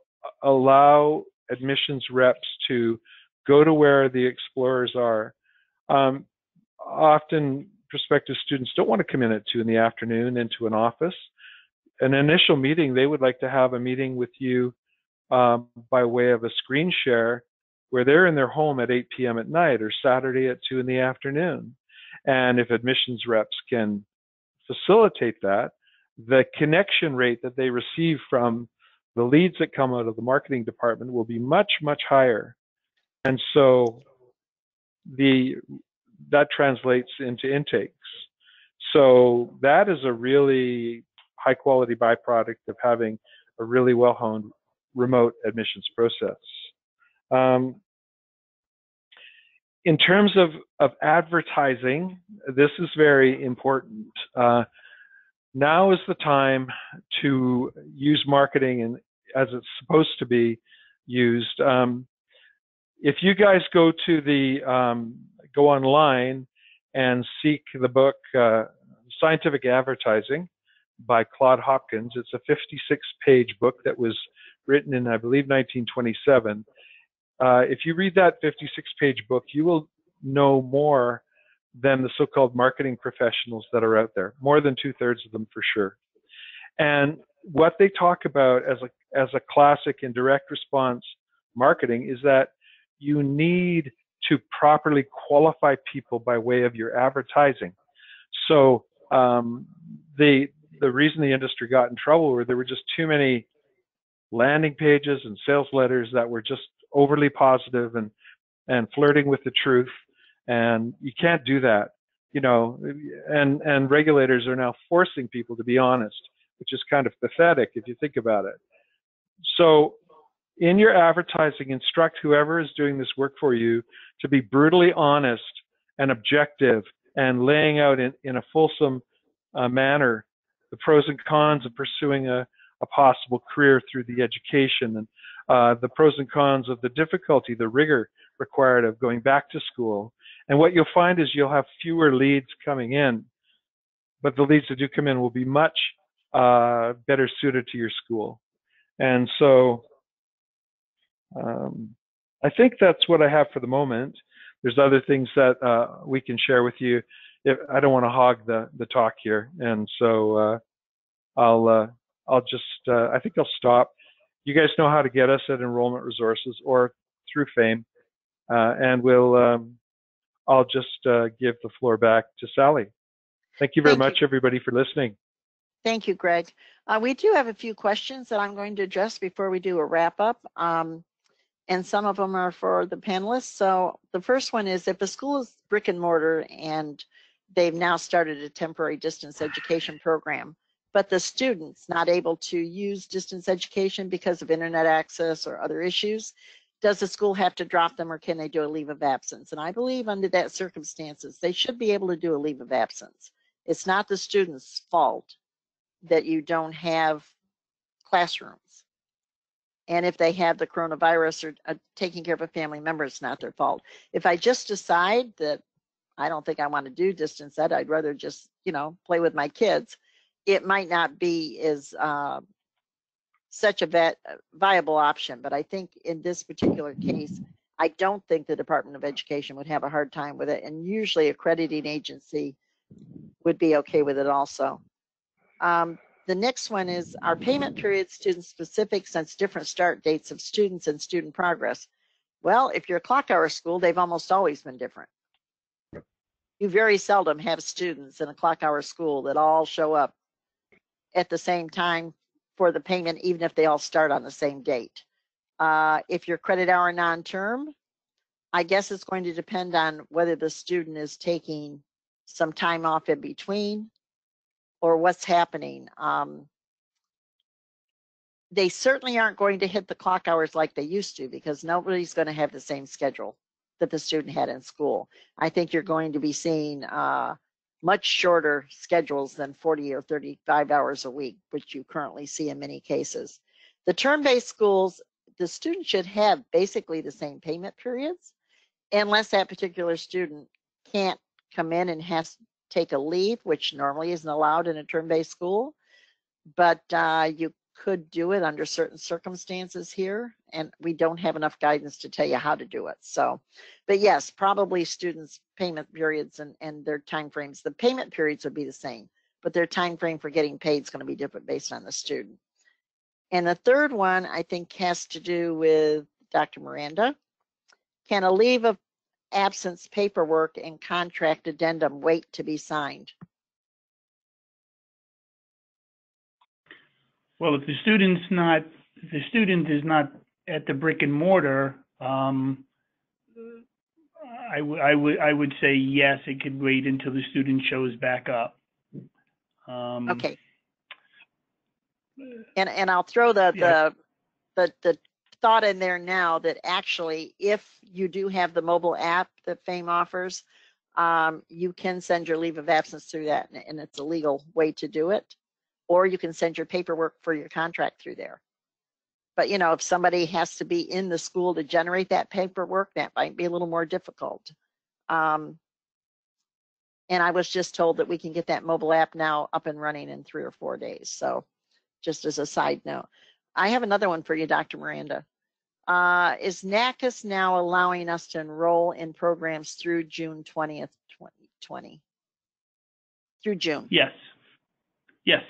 allow admissions reps to go to where the explorers are. Um, often, prospective students don't want to come in at two in the afternoon into an office. An initial meeting, they would like to have a meeting with you um, by way of a screen share where they're in their home at eight p m at night or Saturday at two in the afternoon. And if admissions reps can facilitate that, the connection rate that they receive from the leads that come out of the marketing department will be much, much higher. And so the that translates into intakes. So that is a really high quality byproduct of having a really well-honed remote admissions process. Um, In terms of, of advertising, this is very important. Uh, now is the time to use marketing and as it's supposed to be used. Um, if you guys go to the, um, go online and seek the book, uh, Scientific Advertising by Claude Hopkins, it's a fifty-six page book that was written in, I believe, nineteen twenty-seven. Uh, if you read that fifty-six page book, you will know more than the so-called marketing professionals that are out there, more than two-thirds of them for sure. And what they talk about as a, as a classic in direct response marketing is that you need to properly qualify people by way of your advertising. So um, the, the reason the industry got in trouble were there were just too many landing pages and sales letters that were just overly positive and and flirting with the truth, and you can't do that, you know, and and regulators are now forcing people to be honest, which is kind of pathetic if you think about it. So in your advertising, instruct whoever is doing this work for you to be brutally honest and objective and laying out in, in a fulsome uh, manner the pros and cons of pursuing a a possible career through the education and uh, the pros and cons of the difficulty, the rigor required of going back to school. And what you'll find is you'll have fewer leads coming in, but the leads that do come in will be much uh, better suited to your school. And so um, I think that's what I have for the moment. There's other things that uh, we can share with you. If, I don't want to hog the, the talk here. And so uh, I'll, uh, I'll just, uh, I think I'll stop. You guys know how to get us at Enrollment Resources or through FAME. Uh, and we'll, um, I'll just uh, give the floor back to Sally. Thank you very Thank much, you. everybody, for listening. Thank you, Greg. Uh, we do have a few questions that I'm going to address before we do a wrap up. Um, and some of them are for the panelists. So the first one is, if a school is brick and mortar and they've now started a temporary distance education program, but the student's not able to use distance education because of internet access or other issues, does the school have to drop them, or can they do a leave of absence? And I believe under that circumstances, they should be able to do a leave of absence. It's not the student's fault that you don't have classrooms. And if they have the coronavirus or uh, taking care of a family member, it's not their fault. If I just decide that I don't think I want to do distance ed, I'd rather just, you know, play with my kids, it might not be as uh, such a vet, viable option. But I think in this particular case, I don't think the Department of Education would have a hard time with it. And usually a accrediting agency would be okay with it also. Um, The next one is, our payment period student specific since different start dates of students and student progress? Well, if you're a clock hour school, they've almost always been different. You very seldom have students in a clock hour school that all show up at the same time for the payment, even if they all start on the same date. Uh, if you're credit hour non-term, I guess it's going to depend on whether the student is taking some time off in between, or what's happening. Um, they certainly aren't going to hit the clock hours like they used to, because nobody's going to have the same schedule that the student had in school. I think you're going to be seeing uh, much shorter schedules than forty or thirty-five hours a week, which you currently see in many cases. The term-based schools, the student should have basically the same payment periods, unless that particular student can't come in and has take a leave, which normally isn't allowed in a term-based school, but uh, you could do it under certain circumstances here, and we don't have enough guidance to tell you how to do it. So, but yes, probably students' payment periods and, and their time frames. The payment periods would be the same, but their time frame for getting paid is going to be different based on the student. And the third one, I think, has to do with Doctor Miranda. Can a leave of absence paperwork and contract addendum wait to be signed? Well, if the student's not, if the student is not at the brick and mortar, um, I would I would I would say yes, it could wait until the student shows back up. Um, okay. And and I'll throw the yeah. the the the. thought in there now that actually, if you do have the mobile app that FAME offers, um, you can send your leave of absence through that, and, and it's a legal way to do it, or you can send your paperwork for your contract through there. But you know, if somebody has to be in the school to generate that paperwork, that might be a little more difficult. Um, and I was just told that we can get that mobile app now up and running in three or four days. So just as a side note. I have another one for you, Doctor Miranda. Uh, is NACCAS now allowing us to enroll in programs through June twentieth, twenty twenty? Through June? Yes. Yes.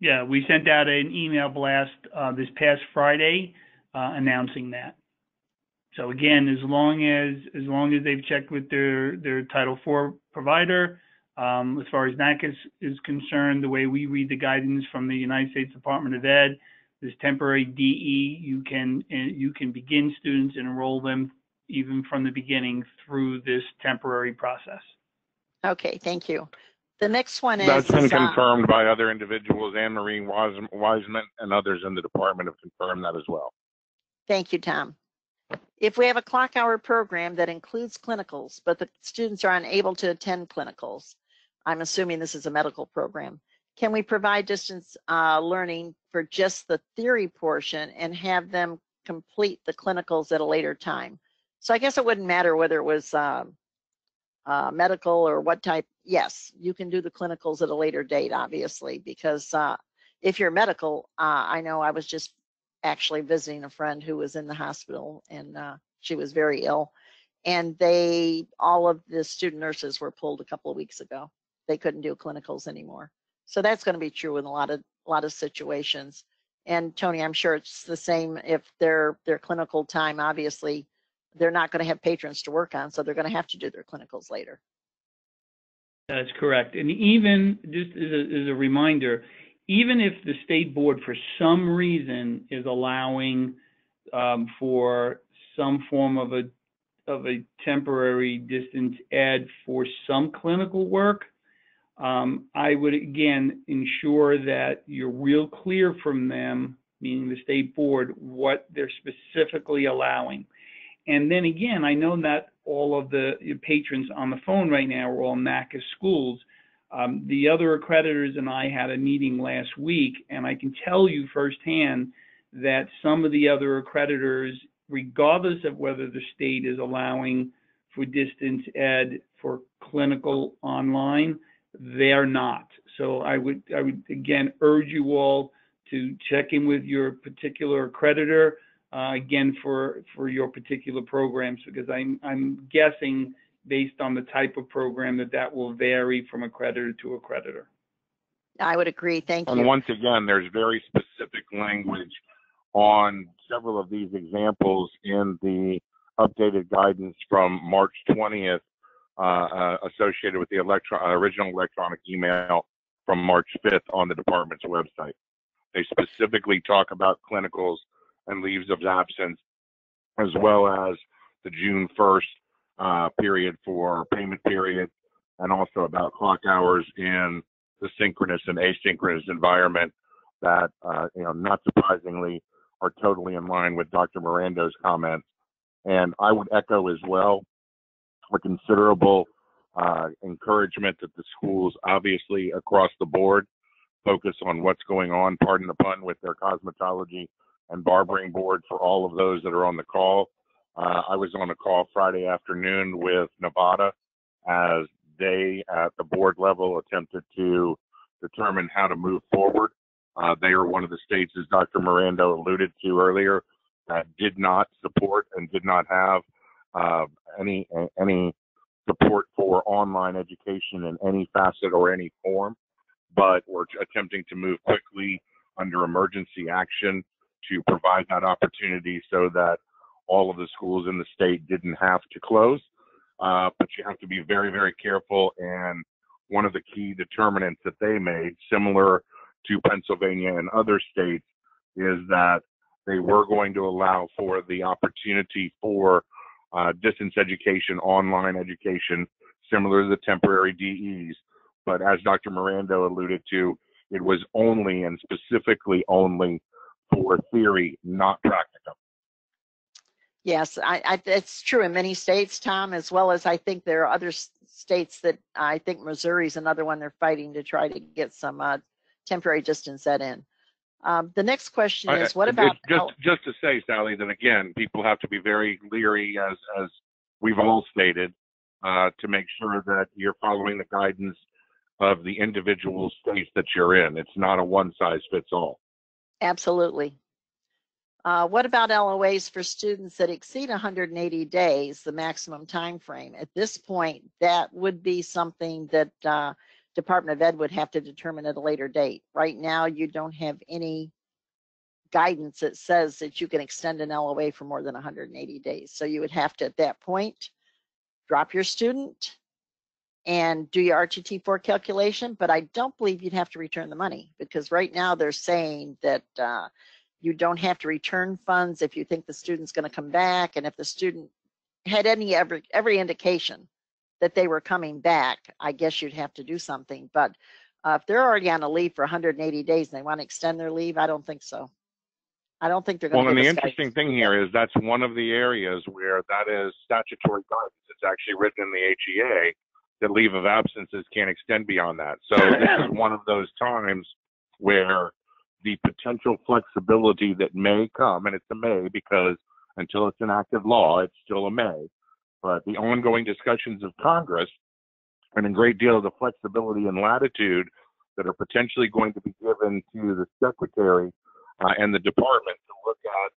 Yeah, we sent out an email blast uh, this past Friday uh, announcing that. So again, as long as as long as they've checked with their their Title four provider, um, as far as NACCAS is concerned, the way we read the guidance from the United States Department of Ed, this temporary D E, you can you can begin students and enroll them even from the beginning through this temporary process. Okay, thank you. The next one is that's been confirmed by other individuals. Anne-Marie Wiseman and others in the department have confirmed that as well. Thank you, Tom. If we have a clock hour program that includes clinicals, but the students are unable to attend clinicals, I'm assuming this is a medical program, can we provide distance uh, learning for just the theory portion and have them complete the clinicals at a later time? So I guess it wouldn't matter whether it was um, uh, medical or what type. Yes, you can do the clinicals at a later date, obviously, because uh, if you're medical, uh, I know I was just actually visiting a friend who was in the hospital, and uh, she was very ill, and they, all of the student nurses were pulled a couple of weeks ago. They couldn't do clinicals anymore. So that's going to be true in a lot of a lot of situations. And Tony, I'm sure it's the same if their their clinical time, obviously, they're not going to have patrons to work on, so they're going to have to do their clinicals later. That's correct. And even just as a, as a reminder, even if the state board for some reason is allowing um, for some form of a of a temporary distance ed for some clinical work, Um, I would, again, ensure that you're real clear from them, meaning the state board, what they're specifically allowing. And then again, I know not all of the patrons on the phone right now are all NACCAS schools. Um, the other accreditors and I had a meeting last week, and I can tell you firsthand that some of the other accreditors, regardless of whether the state is allowing for distance ed for clinical online, they are not. So I would, I would again urge you all to check in with your particular accreditor, uh, again for for your particular programs, because I'm I'm guessing based on the type of program that that will vary from accreditor to accreditor. I would agree. Thank you. And once again, there's very specific language on several of these examples in the updated guidance from March twentieth, uh, uh, associated with the electro original electronic email from March fifth on the department's website. They specifically talk about clinicals and leaves of absence, as well as the June first uh, period for payment period, and also about clock hours in the synchronous and asynchronous environment that, uh, you know, not surprisingly, are totally in line with Doctor Mirando's comments. And I would echo as well for considerable uh, encouragement that the schools obviously across the board focus on what's going on, pardon the pun, with their cosmetology and barbering board for all of those that are on the call. Uh, I was on a call Friday afternoon with Nevada as they at the board level attempted to determine how to move forward. Uh, they are one of the states, as Doctor Mirando alluded to earlier, that did not support and did not have uh, any any support for online education in any facet or any form, but we're attempting to move quickly under emergency action to provide that opportunity so that all of the schools in the state didn't have to close. Uh, but you have to be very, very careful. And one of the key determinants that they made, similar to Pennsylvania and other states, is that they were going to allow for the opportunity for uh, distance education, online education, similar to the temporary D Es. But as Doctor Mirando alluded to, it was only and specifically only for theory, not practicum. Yes, I, I, it's true in many states, Tom, as well as I think there are other states that I think Missouri's another one they're fighting to try to get some uh, temporary distance set in. Um, the next question is, what about just just to say, Sally, that again, people have to be very leery, as as we've all stated, uh, to make sure that you're following the guidance of the individual states that you're in. It's not a one size fits all. Absolutely. Uh, what about L O As for students that exceed one hundred eighty days, the maximum time frame? At this point, that would be something that uh, Department of Ed would have to determine at a later date. Right now, you don't have any guidance that says that you can extend an L O A for more than one hundred eighty days. So you would have to, at that point, drop your student and do your R T T four calculation. But I don't believe you'd have to return the money, because right now they're saying that uh, you don't have to return funds if you think the student's going to come back. And if the student had any every, every indication that they were coming back, I guess you'd have to do something. But uh, if they're already on a leave for one hundred eighty days and they want to extend their leave, I don't think so. I don't think they're going well, to. Well, and the interesting guidance. thing here is that's one of the areas where that is statutory guidance. It's actually written in the H E A that leave of absences can't extend beyond that. So this is one of those times where the potential flexibility that may come, and it's a may because until it's an act of law, it's still a may, but the ongoing discussions of Congress and a great deal of the flexibility and latitude that are potentially going to be given to the secretary uh, and the department to look at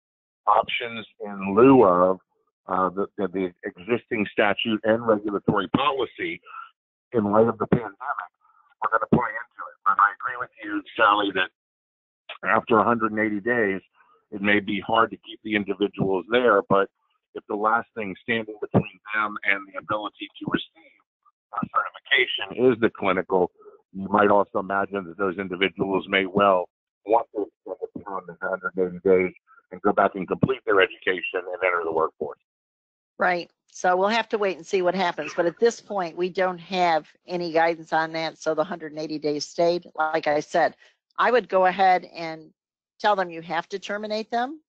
options in lieu of uh, the, the, the existing statute and regulatory policy in light of the pandemic, we're going to play into it. But I agree with you, Sally, that after one hundred eighty days, it may be hard to keep the individuals there, but if the last thing standing between them and the ability to receive a certification is the clinical, you might also imagine that those individuals may well want to extend beyond the one hundred eighty days and go back and complete their education and enter the workforce. Right. So we'll have to wait and see what happens. But at this point, we don't have any guidance on that. So the one hundred eighty days stayed. Like I said, I would go ahead and tell them you have to terminate them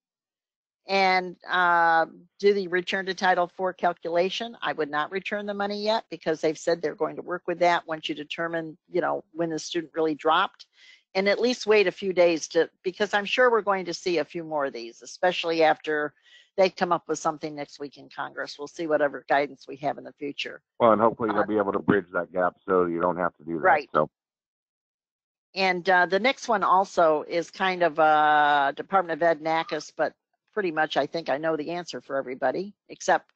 and uh, do the return to Title four calculation. I would not return the money yet because they've said they're going to work with that once you determine, you know, when the student really dropped. and at least wait a few days to, because I'm sure we're going to see a few more of these, especially after they come up with something next week in Congress. We'll see whatever guidance we have in the future. Well, and hopefully they'll uh, be able to bridge that gap so you don't have to do that. Right. So. And uh, the next one also is kind of uh, Department of Ed NACCAS, but pretty much I think I know the answer for everybody, except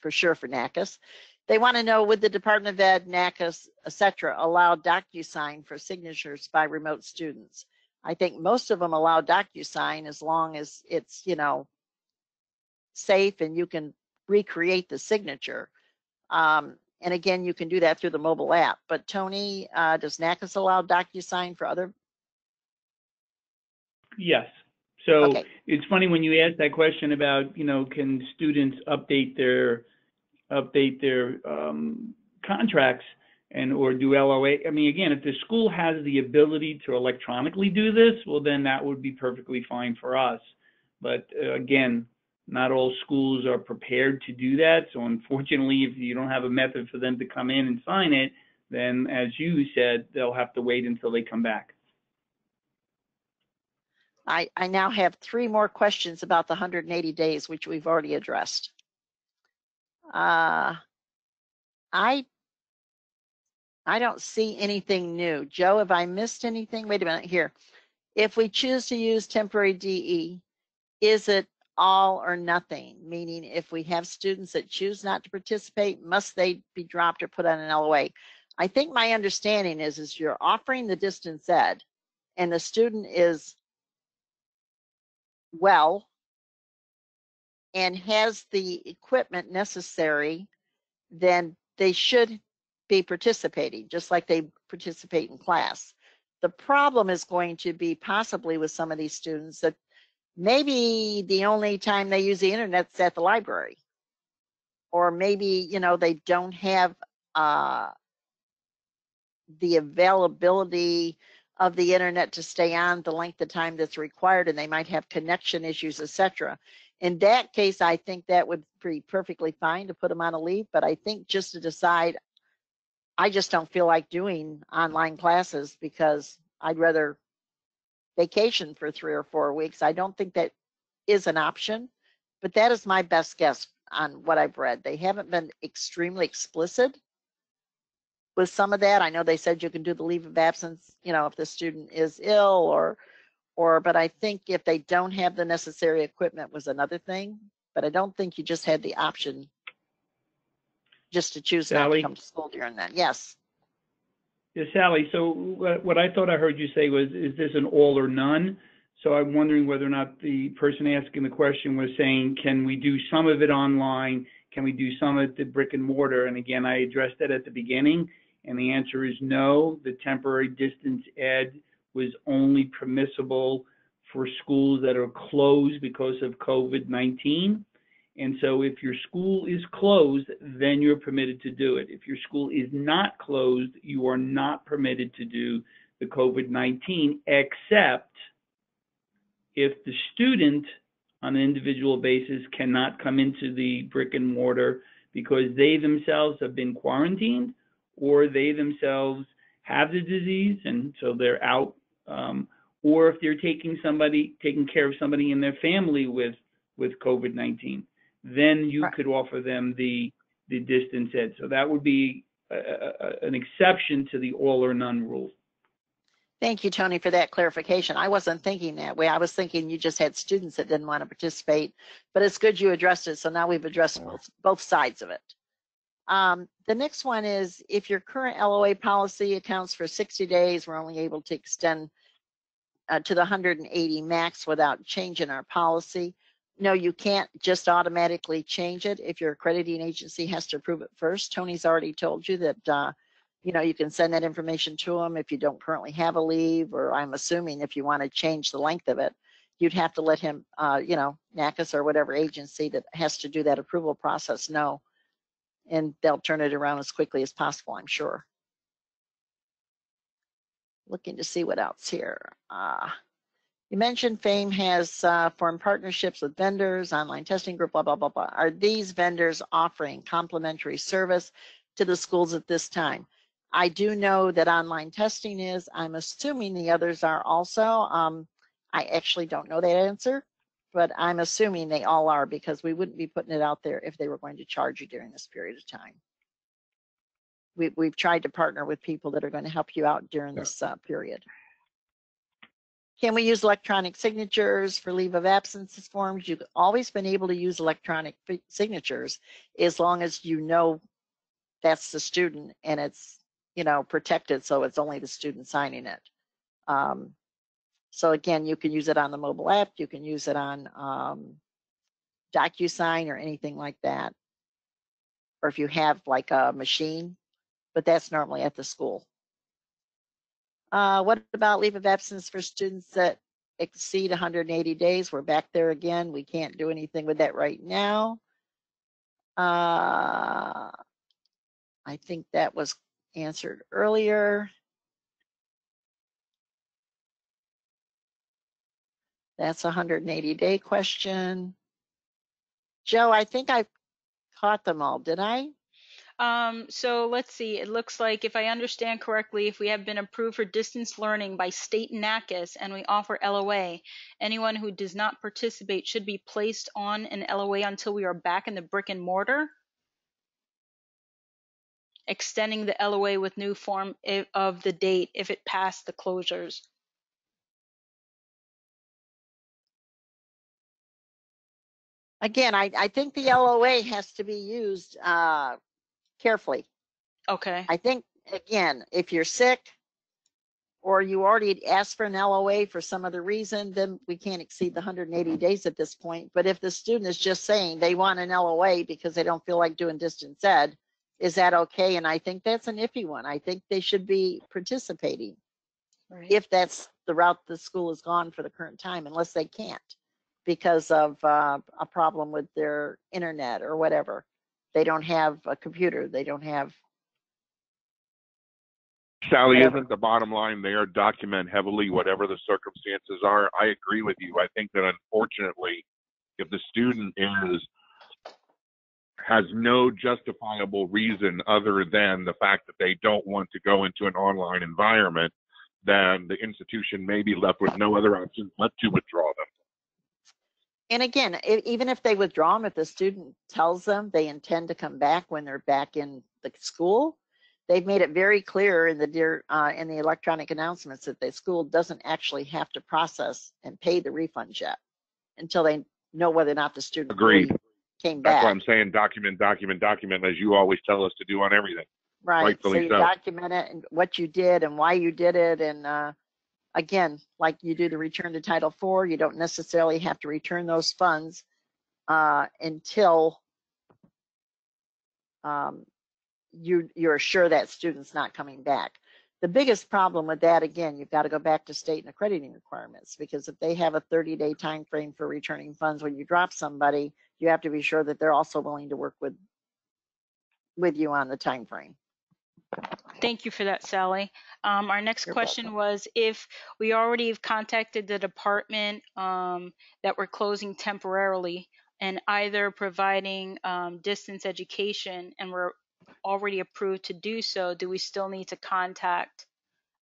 for sure for NACCAS. They want to know, would the Department of Ed, NACCAS, et cetera, allow DocuSign for signatures by remote students? I think most of them allow DocuSign as long as it's, you know, safe and you can recreate the signature. Um, and again, you can do that through the mobile app. But Tony, uh, does NACCAS allow DocuSign for other? Yes. So okay. It's funny when you ask that question about, you know, can students update their update their um, contracts and or do L O A. I mean, again, if the school has the ability to electronically do this, well, then that would be perfectly fine for us. But uh, again, not all schools are prepared to do that. So unfortunately, if you don't have a method for them to come in and sign it, then as you said, they'll have to wait until they come back. I, I now have three more questions about the one hundred eighty days, which we've already addressed. Uh, I, I don't see anything new. Joe, have I missed anything? Wait a minute here. If we choose to use temporary D E, is it all or nothing? Meaning if we have students that choose not to participate, must they be dropped or put on an L O A? I think my understanding is, is you're offering the distance ed and the student is well and has the equipment necessary, then they should be participating, just like they participate in class. The problem is going to be possibly with some of these students that maybe the only time they use the internet's at the library, or maybe, you know, they don't have uh, the availability of the internet to stay on the length of time that's required, and they might have connection issues, et cetera. In that case, I think that would be perfectly fine to put them on a leave, but I think just to decide, I just don't feel like doing online classes because I'd rather vacation for three or four weeks. I don't think that is an option, but that is my best guess on what I've read. They haven't been extremely explicit with some of that. I know they said you can do the leave of absence, you know, if the student is ill or Or, but I think if they don't have the necessary equipment was another thing, but I don't think you just had the option just to choose Sally, not to come to school during that. Yes. Yeah, Sally, so what I thought I heard you say was, is this an all or none? So I'm wondering whether or not the person asking the question was saying, can we do some of it online? Can we do some of it at brick and mortar? And again, I addressed that at the beginning, and the answer is no. The temporary distance ed was only permissible for schools that are closed because of COVID nineteen. And so if your school is closed, then you're permitted to do it. If your school is not closed, you are not permitted to do the COVID nineteen, except if the student on an individual basis cannot come into the brick and mortar because they themselves have been quarantined or they themselves have the disease and so they're out. Um, or if they're taking somebody, taking care of somebody in their family with with COVID nineteen, then you right. could offer them the the distance ed. So that would be a, a, an exception to the all or none rule. Thank you, Tony, for that clarification. I wasn't thinking that way. I was thinking you just had students that didn't want to participate, but it's good you addressed it. So now we've addressed both, both sides of it. Um, the next one is, if your current L O A policy accounts for sixty days, we're only able to extend uh, to the one hundred eighty max without changing our policy. No, you can't just automatically change it if your accrediting agency has to approve it first. Tony's already told you that, uh, you know, you can send that information to them if you don't currently have a leave, or I'm assuming if you want to change the length of it, you'd have to let him, uh, you know, NACCAS or whatever agency that has to do that approval process know. And they'll turn it around as quickly as possible, I'm sure. Looking to see what else here. Uh, you mentioned FAME has uh, formed partnerships with vendors, online testing group, blah, blah, blah, blah. Are these vendors offering complimentary service to the schools at this time? I do know that online testing is. I'm assuming the others are also. Um, I actually don't know that answer, but I'm assuming they all are, because we wouldn't be putting it out there if they were going to charge you during this period of time. We, we've tried to partner with people that are going to help you out during yeah. this uh, period. Can we use electronic signatures for leave of absences forms? You've always been able to use electronic signatures as long as you know that's the student and it's, you know, protected, so it's only the student signing it. Um, so again, you can use it on the mobile app, you can use it on um, DocuSign or anything like that, or if you have like a machine, but that's normally at the school. Uh, what about leave of absence for students that exceed one hundred eighty days? We're back there again. We can't do anything with that right now. Uh, I think that was answered earlier. That's a one hundred eighty day question. Joe, I think I caught them all, did I? Um, so let's see, it looks like, if I understand correctly, if we have been approved for distance learning by state NACCAS and we offer L O A, anyone who does not participate should be placed on an L O A until we are back in the brick and mortar. Extending the L O A with new form of the date if it passed the closures. Again, I, I think the L O A has to be used uh, carefully. Okay. I think, again, if you're sick or you already asked for an L O A for some other reason, then we can't exceed the one hundred eighty days at this point. But if the student is just saying they want an L O A because they don't feel like doing distance ed, is that okay? And I think that's an iffy one. I think they should be participating, right, if that's the route the school has gone for the current time, unless they can't because of uh, a problem with their internet or whatever. They don't have a computer, they don't have. Sally, whatever. Isn't the bottom line there, document heavily whatever the circumstances are? I agree with you. I think that unfortunately, if the student is has no justifiable reason other than the fact that they don't want to go into an online environment, then the institution may be left with no other option but to withdraw them. And again, it, even if they withdraw them, if the student tells them they intend to come back when they're back in the school, they've made it very clear in the dear, uh, in the electronic announcements that the school doesn't actually have to process and pay the refund yet until they know whether or not the student agreed. Came back. That's what I'm saying, document, document, document, as you always tell us to do on everything. Right, so you so. document it and what you did and why you did it. And uh, again, like you do the return to Title four, you don't necessarily have to return those funds uh, until um, you, you're sure that student's not coming back. The biggest problem with that, again, you've got to go back to state and accrediting requirements, because if they have a thirty day time frame for returning funds when you drop somebody, you have to be sure that they're also willing to work with with you on the time frame. Thank you for that, Sally. Um, our next You're question welcome. was, if we already have contacted the department um, that we're closing temporarily and either providing um, distance education and we're already approved to do so, do we still need to contact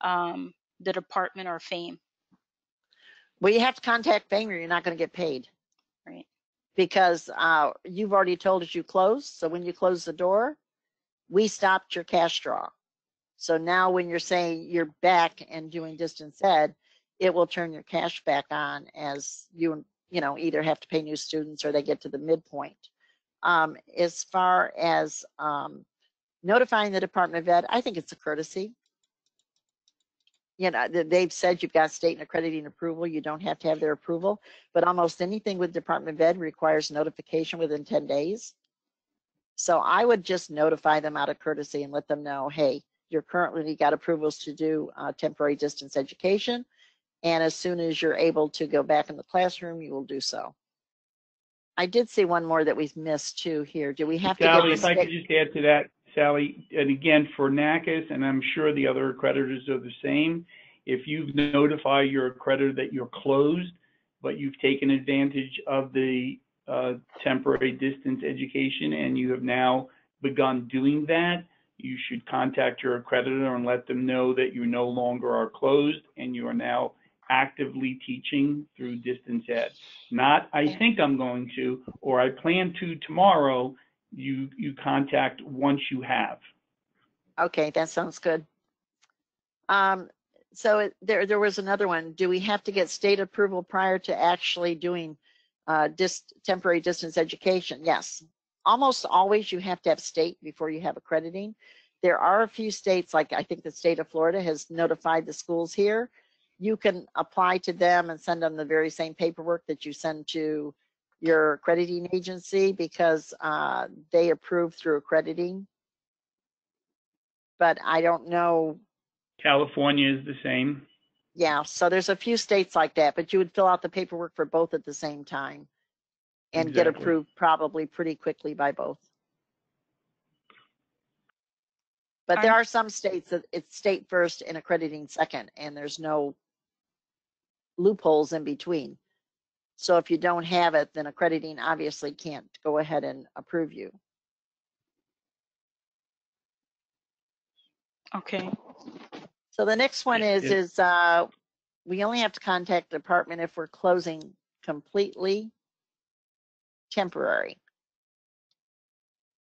um, the department or FAME? Well, you have to contact FAME or you're not going to get paid. Right. Because uh, you've already told us you closed. So when you close the door, we stopped your cash draw. So now when you're saying you're back and doing distance ed, it will turn your cash back on as you, you know, either have to pay new students or they get to the midpoint. Um, as far as um, notifying the Department of Ed, I think it's a courtesy. You know, they've said you've got state and accrediting approval. You don't have to have their approval, but almost anything with Department of Ed requires notification within ten days. So I would just notify them out of courtesy and let them know, hey, you're currently got approvals to do uh, temporary distance education. And as soon as you're able to go back in the classroom, you will do so. I did see one more that we've missed too here. Do we have to? Sally, if I could just add to that, Sally, and again for NACCAS, and I'm sure the other accreditors are the same, if you've notified your accreditor that you're closed, but you've taken advantage of the uh, temporary distance education and you have now begun doing that, you should contact your accreditor and let them know that you no longer are closed and you are now actively teaching through distance ed. Not, I think I'm going to, or I plan to tomorrow, you, you contact once you have. Okay, that sounds good. Um, so it, there, there was another one. Do we have to get state approval prior to actually doing uh, dis temporary distance education? Yes. Almost always you have to have state before you have accrediting. There are a few states, like I think the state of Florida has notified the schools here. You can apply to them and send them the very same paperwork that you send to your accrediting agency, because uh, they approve through accrediting. But I don't know. California is the same. Yeah, so there's a few states like that, but you would fill out the paperwork for both at the same time. And exactly. Get approved probably pretty quickly by both. But I'm, there are some states that it's state first and accrediting second, and there's no loopholes in between. So if you don't have it, then accrediting obviously can't go ahead and approve you. Okay. So the next one is, yeah. is uh, we only have to contact the department if we're closing completely. Temporary,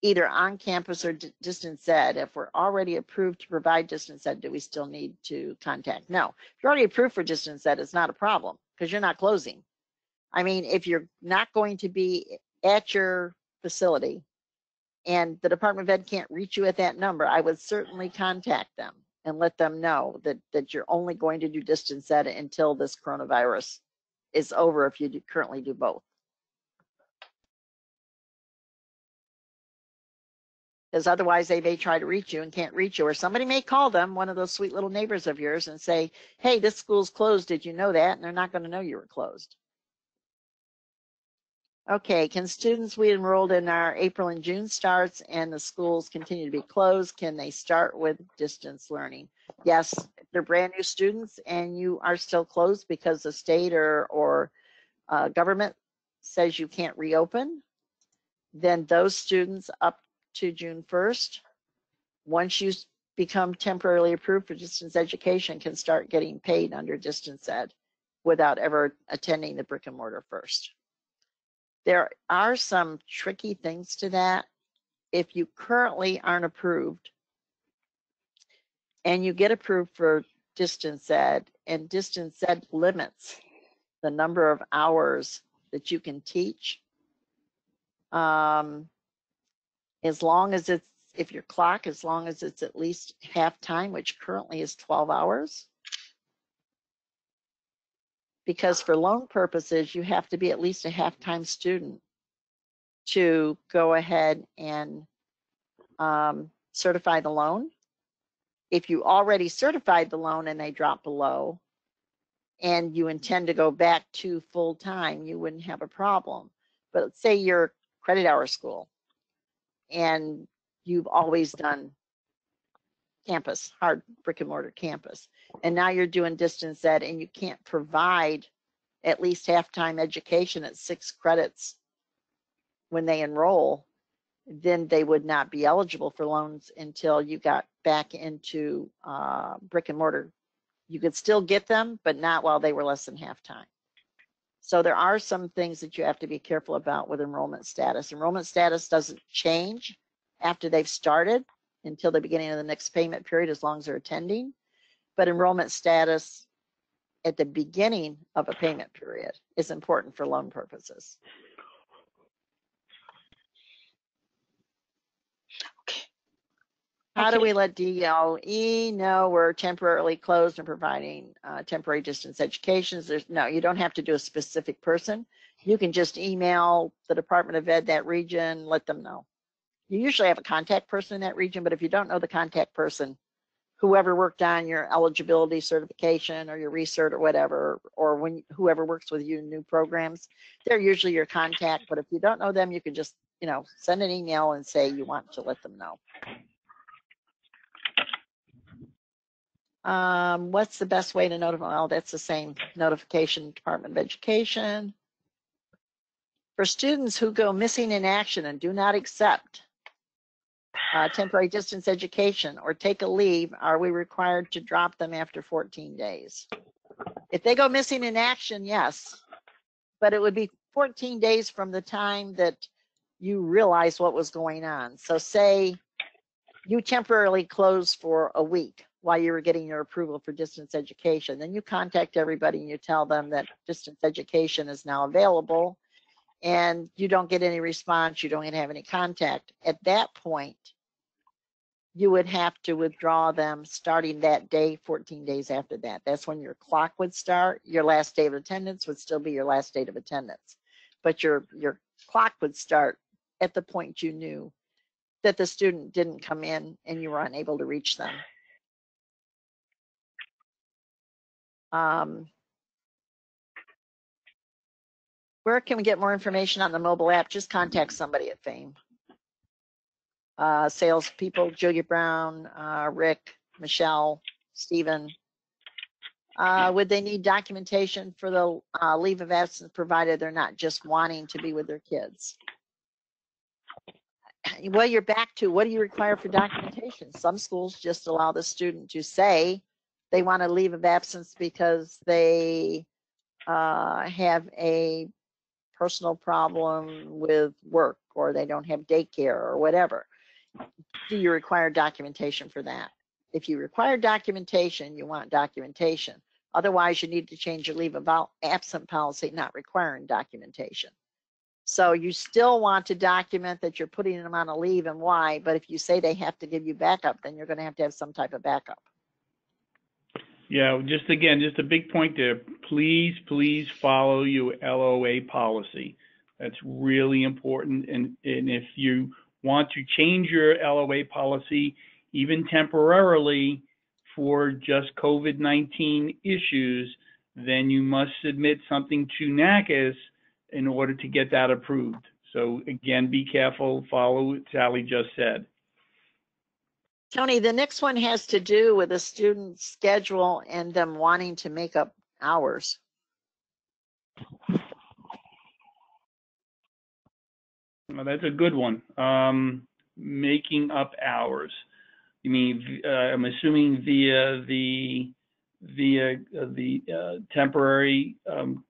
either on campus or distance ed. If we're already approved to provide distance ed, do we still need to contact? No, if you're already approved for distance ed, it's not a problem because you're not closing. I mean, if you're not going to be at your facility and the Department of Ed can't reach you at that number, I would certainly contact them and let them know that, that you're only going to do distance ed until this coronavirus is over if you do, currently do both. Because otherwise they may try to reach you and can't reach you, or somebody may call them, one of those sweet little neighbors of yours, and say, hey, this school's closed, did you know that? And they're not going to know you were closed. Okay, can students we enrolled in our April and June starts and the schools continue to be closed, can they start with distance learning? Yes, if they're brand new students and you are still closed because the state or, or uh, government says you can't reopen, then those students up to June first, once you become temporarily approved for distance education, can start getting paid under distance ed without ever attending the brick and mortar first. There are some tricky things to that. If you currently aren't approved and you get approved for distance ed, and distance ed limits the number of hours that you can teach, um, as long as it's, if your clock, as long as it's at least half time, which currently is twelve hours. Because for loan purposes, you have to be at least a half time student to go ahead and um, certify the loan. If you already certified the loan and they drop below and you intend to go back to full time, you wouldn't have a problem. But let's say you're a credit hour school, and you've always done campus, hard brick and mortar campus, and now you're doing distance ed and you can't provide at least half-time education at six credits when they enroll, then they would not be eligible for loans until you got back into uh, brick and mortar. You could still get them, but not while they were less than half-time. So there are some things that you have to be careful about with enrollment status. Enrollment status doesn't change after they've started until the beginning of the next payment period, as long as they're attending. But enrollment status at the beginning of a payment period is important for loan purposes. Okay. How okay. do we let D O E know we're temporarily closed and providing uh, temporary distance education? There's, no, you don't have to do a specific person. You can just email the Department of Ed that region, let them know. You usually have a contact person in that region, but if you don't know the contact person, whoever worked on your eligibility certification or your recert or whatever, or when whoever works with you in new programs, they're usually your contact. But if you don't know them, you can just, you know, send an email and say you want to let them know. Um, what's the best way to notify? Well, that's the same notification, Department of Education. For students who go missing in action and do not accept uh, temporary distance education or take a leave, are we required to drop them after fourteen days? If they go missing in action, yes, but it would be fourteen days from the time that you realize what was going on. So say you temporarily closed for a week while you were getting your approval for distance education, then you contact everybody and you tell them that distance education is now available, and you don't get any response, you don't have any contact. At that point, you would have to withdraw them starting that day, fourteen days after that. That's when your clock would start. Your last day of attendance would still be your last date of attendance, but your, your clock would start at the point you knew that the student didn't come in and you were unable to reach them. Um, where can we get more information on the mobile app? Just contact somebody at FAME. Uh, sales people, Julia Brown, uh, Rick, Michelle, Stephen. Uh, would they need documentation for the uh, leave of absence provided they're not just wanting to be with their kids? Well, you're back to what do you require for documentation? Some schools just allow the student to say they want a leave of absence because they uh, have a personal problem with work or they don't have daycare or whatever. Do you require documentation for that? If you require documentation, you want documentation. Otherwise, you need to change your leave of absence policy not requiring documentation. So you still want to document that you're putting them on a leave and why, but if you say they have to give you backup, then you're going to have to have some type of backup. Yeah, just again, just a big point there. Please, please follow your L O A policy. That's really important. And, and if you want to change your L O A policy, even temporarily for just COVID nineteen issues, then you must submit something to NACCAS in order to get that approved. So again, be careful, follow what Sally just said. Tony, the next one has to do with a student's schedule and them wanting to make up hours. Well, that's a good one. Um, making up hours. You mean, uh, I'm assuming via the via uh, the uh, temporary um,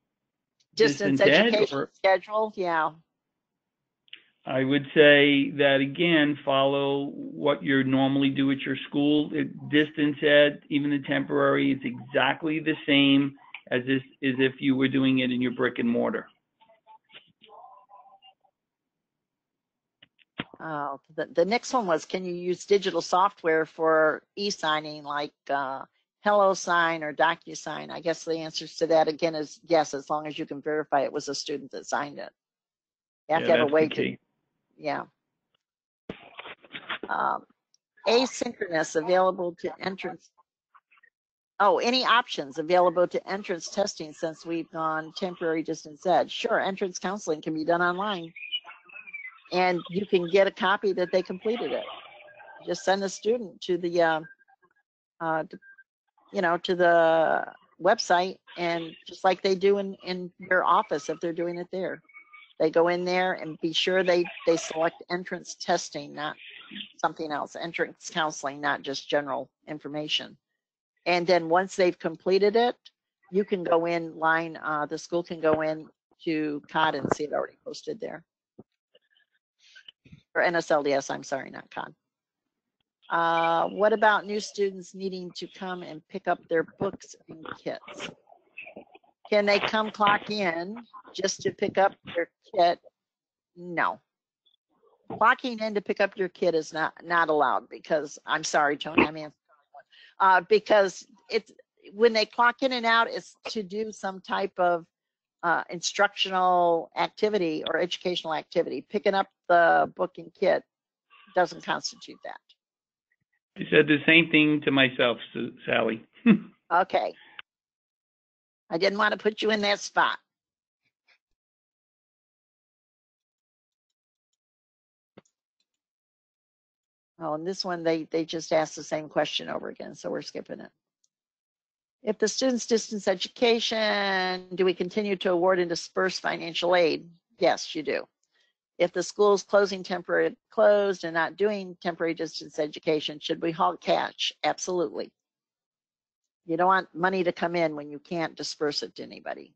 distance, distance education or, schedule, yeah. I would say that again, follow what you normally do at your school. It, distance ed, even the temporary, it's exactly the same as this as if you were doing it in your brick and mortar. Uh, the, the next one was, can you use digital software for e-signing like uh, HelloSign or DocuSign? I guess the answers to that again is yes, as long as you can verify it was a student that signed it. You have yeah, to have a way to. Yeah. Um, asynchronous available to entrance. Oh, any options available to entrance testing since we've gone temporary distance ed? Sure, entrance counseling can be done online. And you can get a copy that they completed it. Just send a student to the, uh, uh, you know, to the website, and just like they do in, in your office if they're doing it there. They go in there and be sure they, they select entrance testing, not something else, entrance counseling, not just general information. And then once they've completed it, you can go in line, uh, the school can go in to C O D and see it already posted there. Or N S L D S, I'm sorry, not C O D. Uh, what about new students needing to come and pick up their books and kits? Can they come clock in just to pick up their kit? No. Clocking in to pick up your kit is not, not allowed because, I'm sorry, Tony, I'm answering one. Uh, because it's, when they clock in and out, it's to do some type of uh, instructional activity or educational activity. Picking up the book and kit doesn't constitute that. I said the same thing to myself, Sally. Okay. I didn't want to put you in that spot. Oh, and this one, they, they just asked the same question over again, so we're skipping it. If the student's distance education, do we continue to award and disperse financial aid? Yes, you do. if the school's closing temporary closed and not doing temporary distance education, should we halt cash? Absolutely. You don't want money to come in when you can't disperse it to anybody.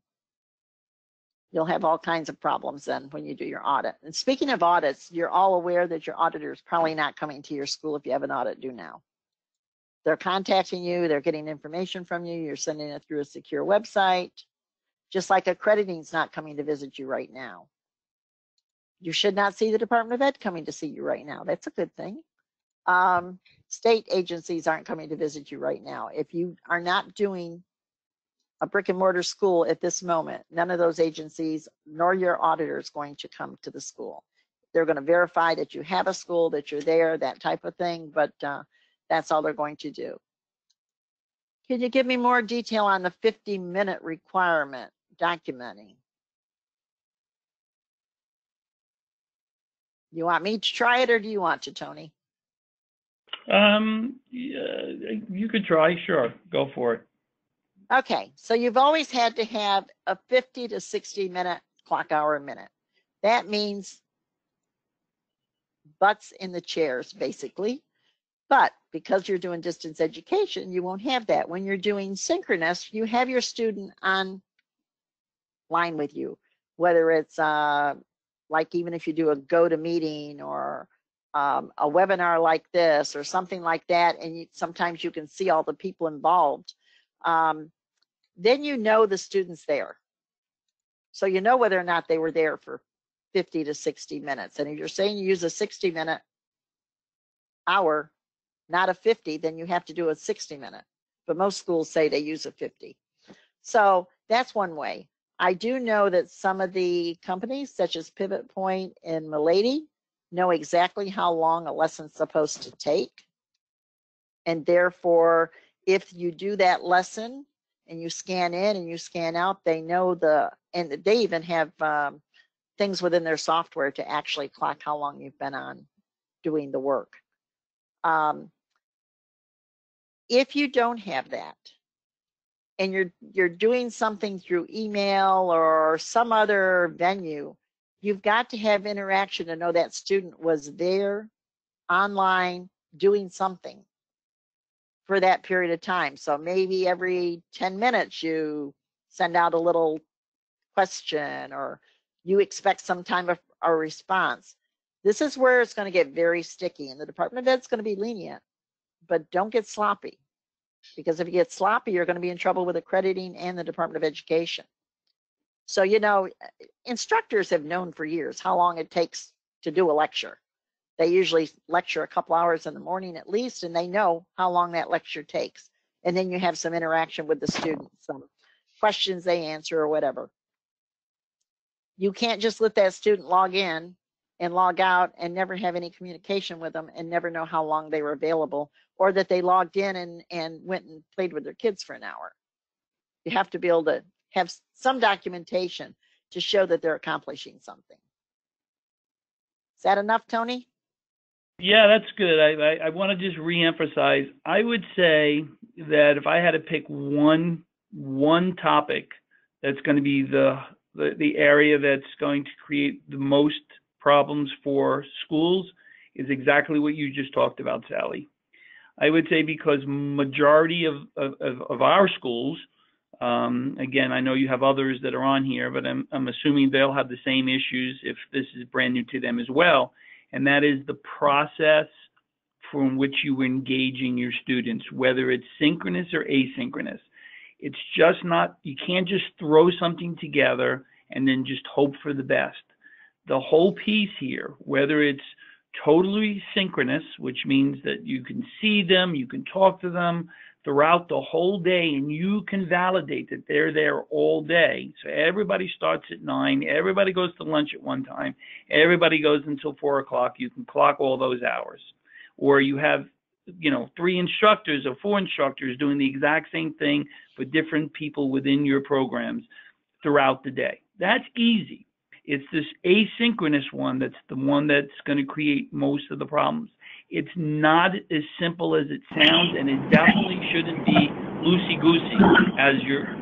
You'll have all kinds of problems then when you do your audit. And speaking of audits, you're all aware that your auditor is probably not coming to your school if you have an audit due now. They're contacting you, they're getting information from you, you're sending it through a secure website, just like accrediting's not coming to visit you right now. You should not see the Department of Ed coming to see you right now. That's a good thing. Um, state agencies aren't coming to visit you right now. If you are not doing a brick and mortar school at this moment, none of those agencies nor your auditor is going to come to the school. They're going to verify that you have a school, that you're there, that type of thing, but uh, that's all they're going to do. Can you give me more detail on the fifty minute requirement documenting? You want me to try it, or do you want to, Tony? Um, yeah, you could try, sure, go for it. Okay, so you've always had to have a fifty to sixty minute clock hour a minute. That means butts in the chairs, basically. But because you're doing distance education, you won't have that. When you're doing synchronous, you have your student online with you, whether it's uh, like even if you do a GoToMeeting or um, a webinar like this or something like that, and you, sometimes you can see all the people involved, um, then you know the student's there. So you know whether or not they were there for fifty to sixty minutes. And if you're saying you use a sixty minute hour, not a fifty, then you have to do a sixty minute. But most schools say they use a fifty. So that's one way. I do know that some of the companies, such as PivotPoint and Milady, know exactly how long a lesson's supposed to take. And therefore, if you do that lesson and you scan in and you scan out, they know the, and they even have um, things within their software to actually clock how long you've been on doing the work. Um, if you don't have that, and you're you're doing something through email or some other venue, you've got to have interaction to know that student was there, online, doing something for that period of time. So maybe every ten minutes you send out a little question, or you expect some time of a response. This is where it's going to get very sticky, and the Department of Ed's going to be lenient, but don't get sloppy. Because if you get sloppy, you're going to be in trouble with accrediting and the Department of Education. So, you know, instructors have known for years how long it takes to do a lecture. They usually lecture a couple hours in the morning at least, and they know how long that lecture takes. And then you have some interaction with the students, some questions they answer or whatever. You can't just let that student log in and log out and never have any communication with them and never know how long they were available, or that they logged in and, and went and played with their kids for an hour. You have to be able to have some documentation to show that they're accomplishing something. Is that enough, Tony? Yeah, that's good. I, I, I want to just reemphasize. I would say that if I had to pick one, one topic that's going to be the, the, the area that's going to create the most problems for schools, is exactly what you just talked about, Sally. I would say because majority of, of, of our schools, um, again, I know you have others that are on here, but I'm, I'm assuming they'll have the same issues if this is brand new to them as well. And that is the process from which you were engaging your students, whether it's synchronous or asynchronous. It's just not, you can't just throw something together and then just hope for the best. The whole piece here, whether it's totally synchronous, which means that you can see them, you can talk to them throughout the whole day, and you can validate that they're there all day. So everybody starts at nine, everybody goes to lunch at one time, everybody goes until four o'clock. You can clock all those hours. Or you have, you know, three instructors or four instructors doing the exact same thing for different people within your programs throughout the day. That's easy. It's this asynchronous one that's the one that's going to create most of the problems. It's not as simple as it sounds, and it definitely shouldn't be loosey-goosey as,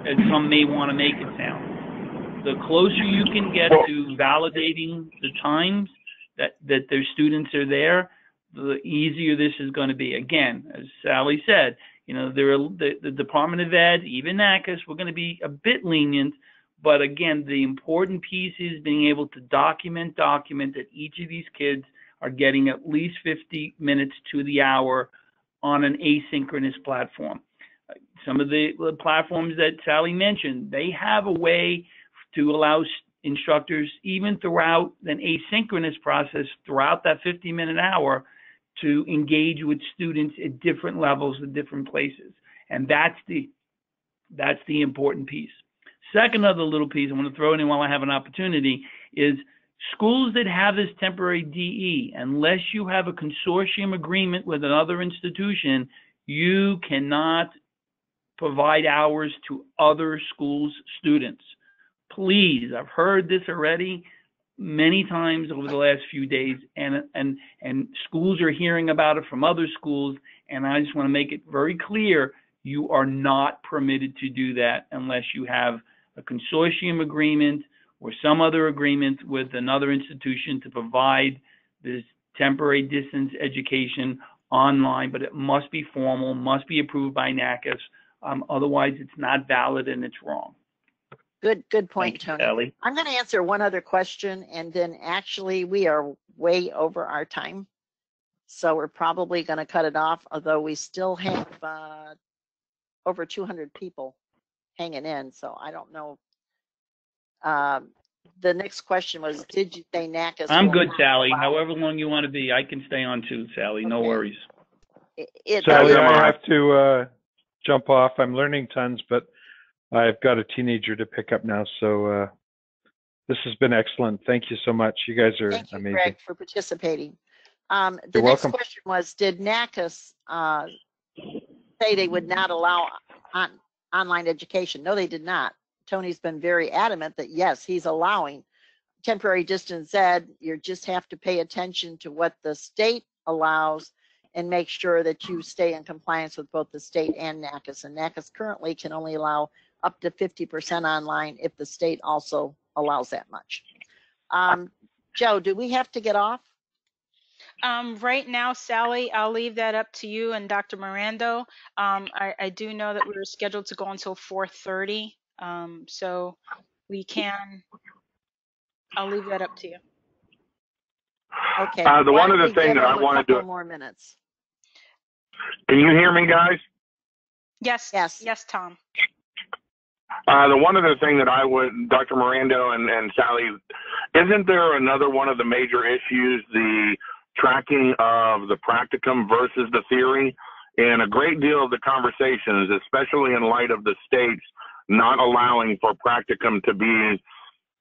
as some may want to make it sound. the closer you can get to validating the times that, that their students are there, the easier this is going to be. Again, as Sally said, you know, there are the, the Department of Ed, even NACCAS, we're going to be a bit lenient. But again, the important piece is being able to document, document that each of these kids are getting at least fifty minutes to the hour on an asynchronous platform. Some of the platforms that Sally mentioned, they have a way to allow instructors, even throughout an asynchronous process, throughout that fifty minute hour, to engage with students at different levels, at different places. And that's the, that's the important piece. Second other little piece I want to throw in while I have an opportunity is schools that have this temporary D E, unless you have a consortium agreement with another institution, you cannot provide hours to other schools' students. Please, I've heard this already many times over the last few days, and, and, and schools are hearing about it from other schools, and I just want to make it very clear, you are not permitted to do that unless you have a consortium agreement or some other agreement with another institution to provide this temporary distance education online, but it must be formal, must be approved by NACCAS. Um, otherwise, it's not valid and it's wrong. Good, good point, Tony. Ellie. I'm going to answer one other question, and then actually we are way over our time, so we're probably going to cut it off, although we still have uh, over two hundred people hanging in, so I don't know. Um, the next question was, did you say NACCAS? I'm good, Sally. Wow. However long you want to be, I can stay on too, Sally. Okay. No worries. It, it, Sally, I'm going to have to uh, jump off. I'm learning tons, but I've got a teenager to pick up now, so uh, this has been excellent. Thank you so much. You guys are amazing. Thank you, amazing. Greg, for participating. Um, the You're next welcome. Question was, did NACCAS uh, say they would not allow on, online education? No, they did not. Tony's been very adamant that, yes, he's allowing temporary distance ed. You just have to pay attention to what the state allows and make sure that you stay in compliance with both the state and NACCAS. And NACCAS currently can only allow up to fifty percent online if the state also allows that much. Um, Joe, do we have to get off? Um, right now, Sally, I'll leave that up to you and Doctor Mirando. Um, I, I do know that we were scheduled to go until four thirty. Um, so we can, I'll leave that up to you. Okay. Uh, the one other thing that I want to do. More minutes. Can you hear me, guys? Yes. Yes. Yes, Tom. Uh, the one other thing that I would, Doctor Mirando and, and Sally, isn't there another one of the major issues, the tracking of the practicum versus the theory? And a great deal of the conversations, especially in light of the states not allowing for practicum to be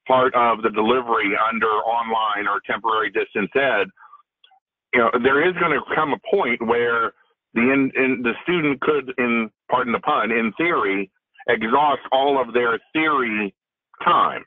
part of the delivery under online or temporary distance ed, you know, there is going to come a point where the in, in, the student could, in pardon the pun, in theory, exhaust all of their theory time.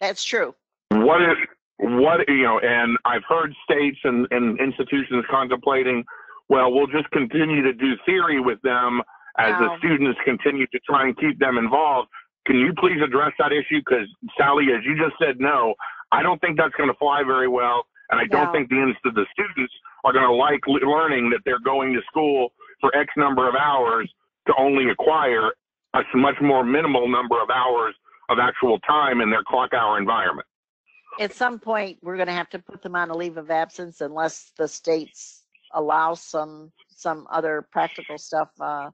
That's true. What is what you know? And I've heard states and, and institutions contemplating, well, we'll just continue to do theory with them as wow. the students continue to try and keep them involved. Can you please address that issue? Because Sally, as you just said, no, I don't think that's going to fly very well. And I no. don't think the, the students are going to like learning that they're going to school for X number of hours to only acquire a much more minimal number of hours of actual time in their clock hour environment. At some point, we're going to have to put them on a leave of absence unless the states allow some, some other practical stuff uh,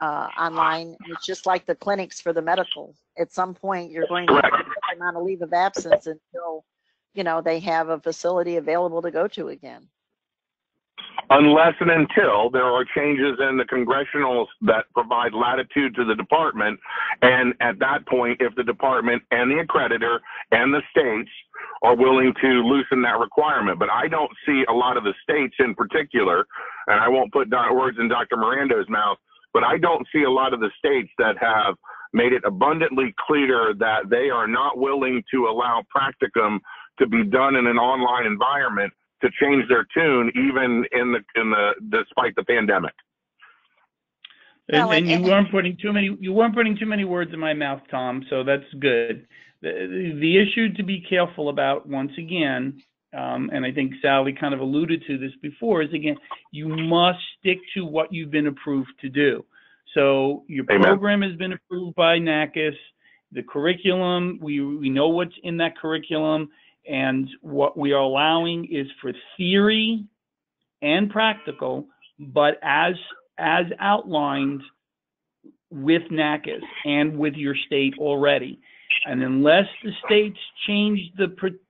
Uh, online. It's just like the clinics for the medical. At some point, you're going to have to put them on a leave of absence until, you know, they have a facility available to go to again. Unless and until there are changes in the congressional that provide latitude to the department, and at that point, if the department and the accreditor and the states are willing to loosen that requirement. But I don't see a lot of the states in particular, and I won't put words in Doctor Mirando's mouth, but I don't see a lot of the states that have made it abundantly clear that they are not willing to allow practicum to be done in an online environment to change their tune, even in the in the despite the pandemic. And, well, and, and you weren't putting too many you weren't putting too many words in my mouth, Tom. So that's good. The, the issue to be careful about, once again, um, and I think Sally kind of alluded to this before, is again, you must stick to what you've been approved to do. So your Amen. program has been approved by NACCAS. The curriculum, we we know what's in that curriculum, and what we are allowing is for theory and practical, but as as outlined with NACCAS and with your state already. And unless the states change the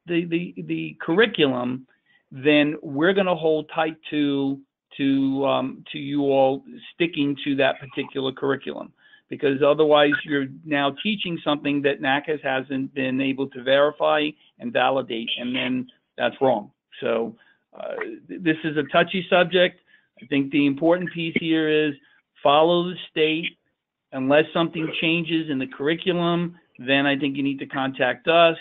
the the, the curriculum, then we're going to hold tight to to um, to you all sticking to that particular curriculum, because otherwise you're now teaching something that NACCAS hasn't been able to verify and validate, and then that's wrong. So uh, this is a touchy subject. I think the important piece here is follow the state. Unless something changes in the curriculum, then I think you need to contact us,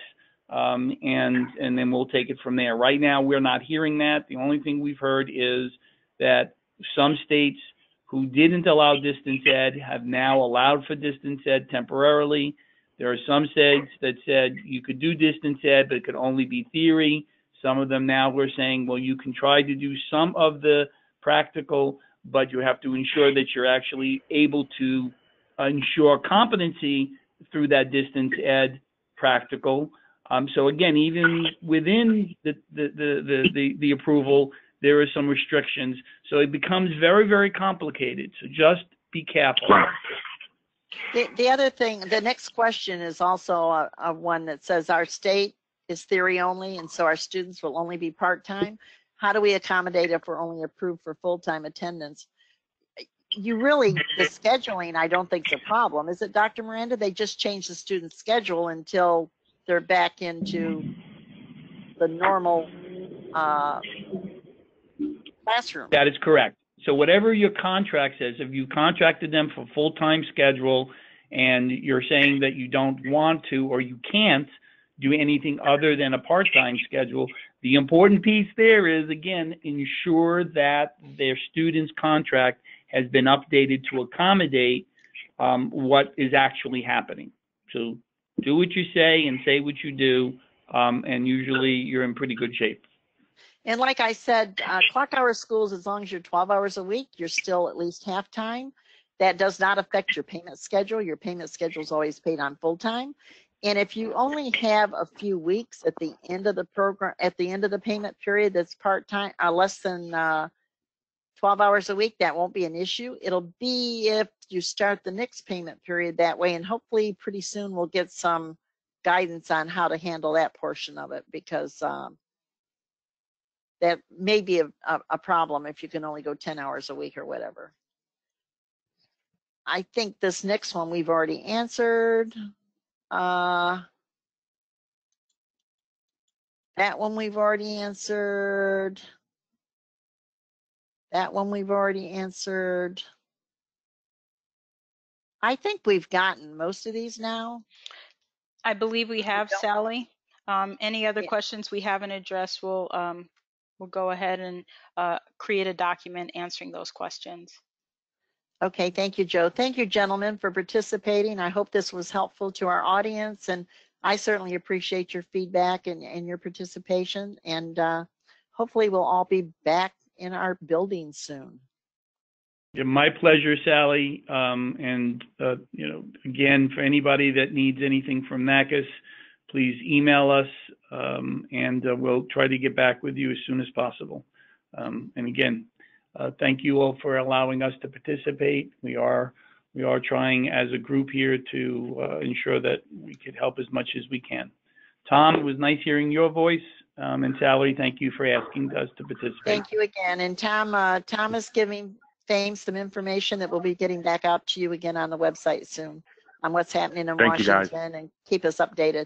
um, and and then we'll take it from there. Right now, we're not hearing that. The only thing we've heard is that some states who didn't allow distance ed have now allowed for distance ed temporarily. There are some states that said you could do distance ed, but it could only be theory. Some of them now were saying, well, you can try to do some of the practical, but you have to ensure that you're actually able to ensure competency through that distance ed practical. Um, so again, even within the the, the, the, the the approval, there are some restrictions. So it becomes very, very complicated. So just be careful. The, the other thing, the next question is also a, a one that says our state is theory only, and so our students will only be part-time. How do we accommodate if we're only approved for full-time attendance? You really, the scheduling, I don't think is a problem. Is it, Doctor Miranda? They just change the student schedule until they're back into the normal uh, classroom. That is correct. So whatever your contract says, if you contracted them for full-time schedule and you're saying that you don't want to or you can't do anything other than a part-time schedule, the important piece there is, again, ensure that their student's contract has been updated to accommodate um, what is actually happening. So do what you say and say what you do, um, and usually you're in pretty good shape. And like I said, uh, clock hour schools, as long as you're twelve hours a week, you're still at least half time. That does not affect your payment schedule. Your payment schedule is always paid on full time. And if you only have a few weeks at the end of the program, at the end of the payment period, that's part time, uh, less than uh, twelve hours a week, that won't be an issue. It'll be if you start the next payment period that way, and hopefully pretty soon we'll get some guidance on how to handle that portion of it, because um, that may be a, a, a problem if you can only go ten hours a week or whatever. I think this next one we've already answered. Uh, that one we've already answered. That one we've already answered. I think we've gotten most of these now. I believe we have, we Sally. Um, any other yeah. questions we haven't addressed, we'll, um, we'll go ahead and uh, create a document answering those questions. Okay, thank you, Joe. Thank you, gentlemen, for participating. I hope this was helpful to our audience, and I certainly appreciate your feedback and, and your participation, and uh, hopefully we'll all be back in our building soon. Yeah, my pleasure, Sally. Um, and, uh, you know, again, for anybody that needs anything from NACCAS, please email us, um, and uh, we'll try to get back with you as soon as possible. Um, and again, Uh, thank you all for allowing us to participate. We are we are trying as a group here to uh, ensure that we could help as much as we can. Tom, it was nice hearing your voice, um, and Sally, thank you for asking us to participate. Thank you again. And Tom, uh, Tom is giving FAME some information that we'll be getting back out to you again on the website soon on what's happening in thank Washington, and keep us updated.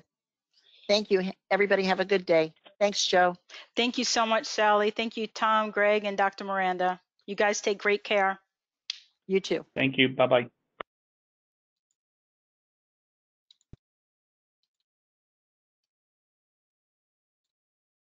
Thank you. Everybody have a good day. Thanks, Joe. Thank you so much, Sally. Thank you, Tom, Greg, and Doctor Miranda. You guys take great care. You too. Thank you. Bye-bye.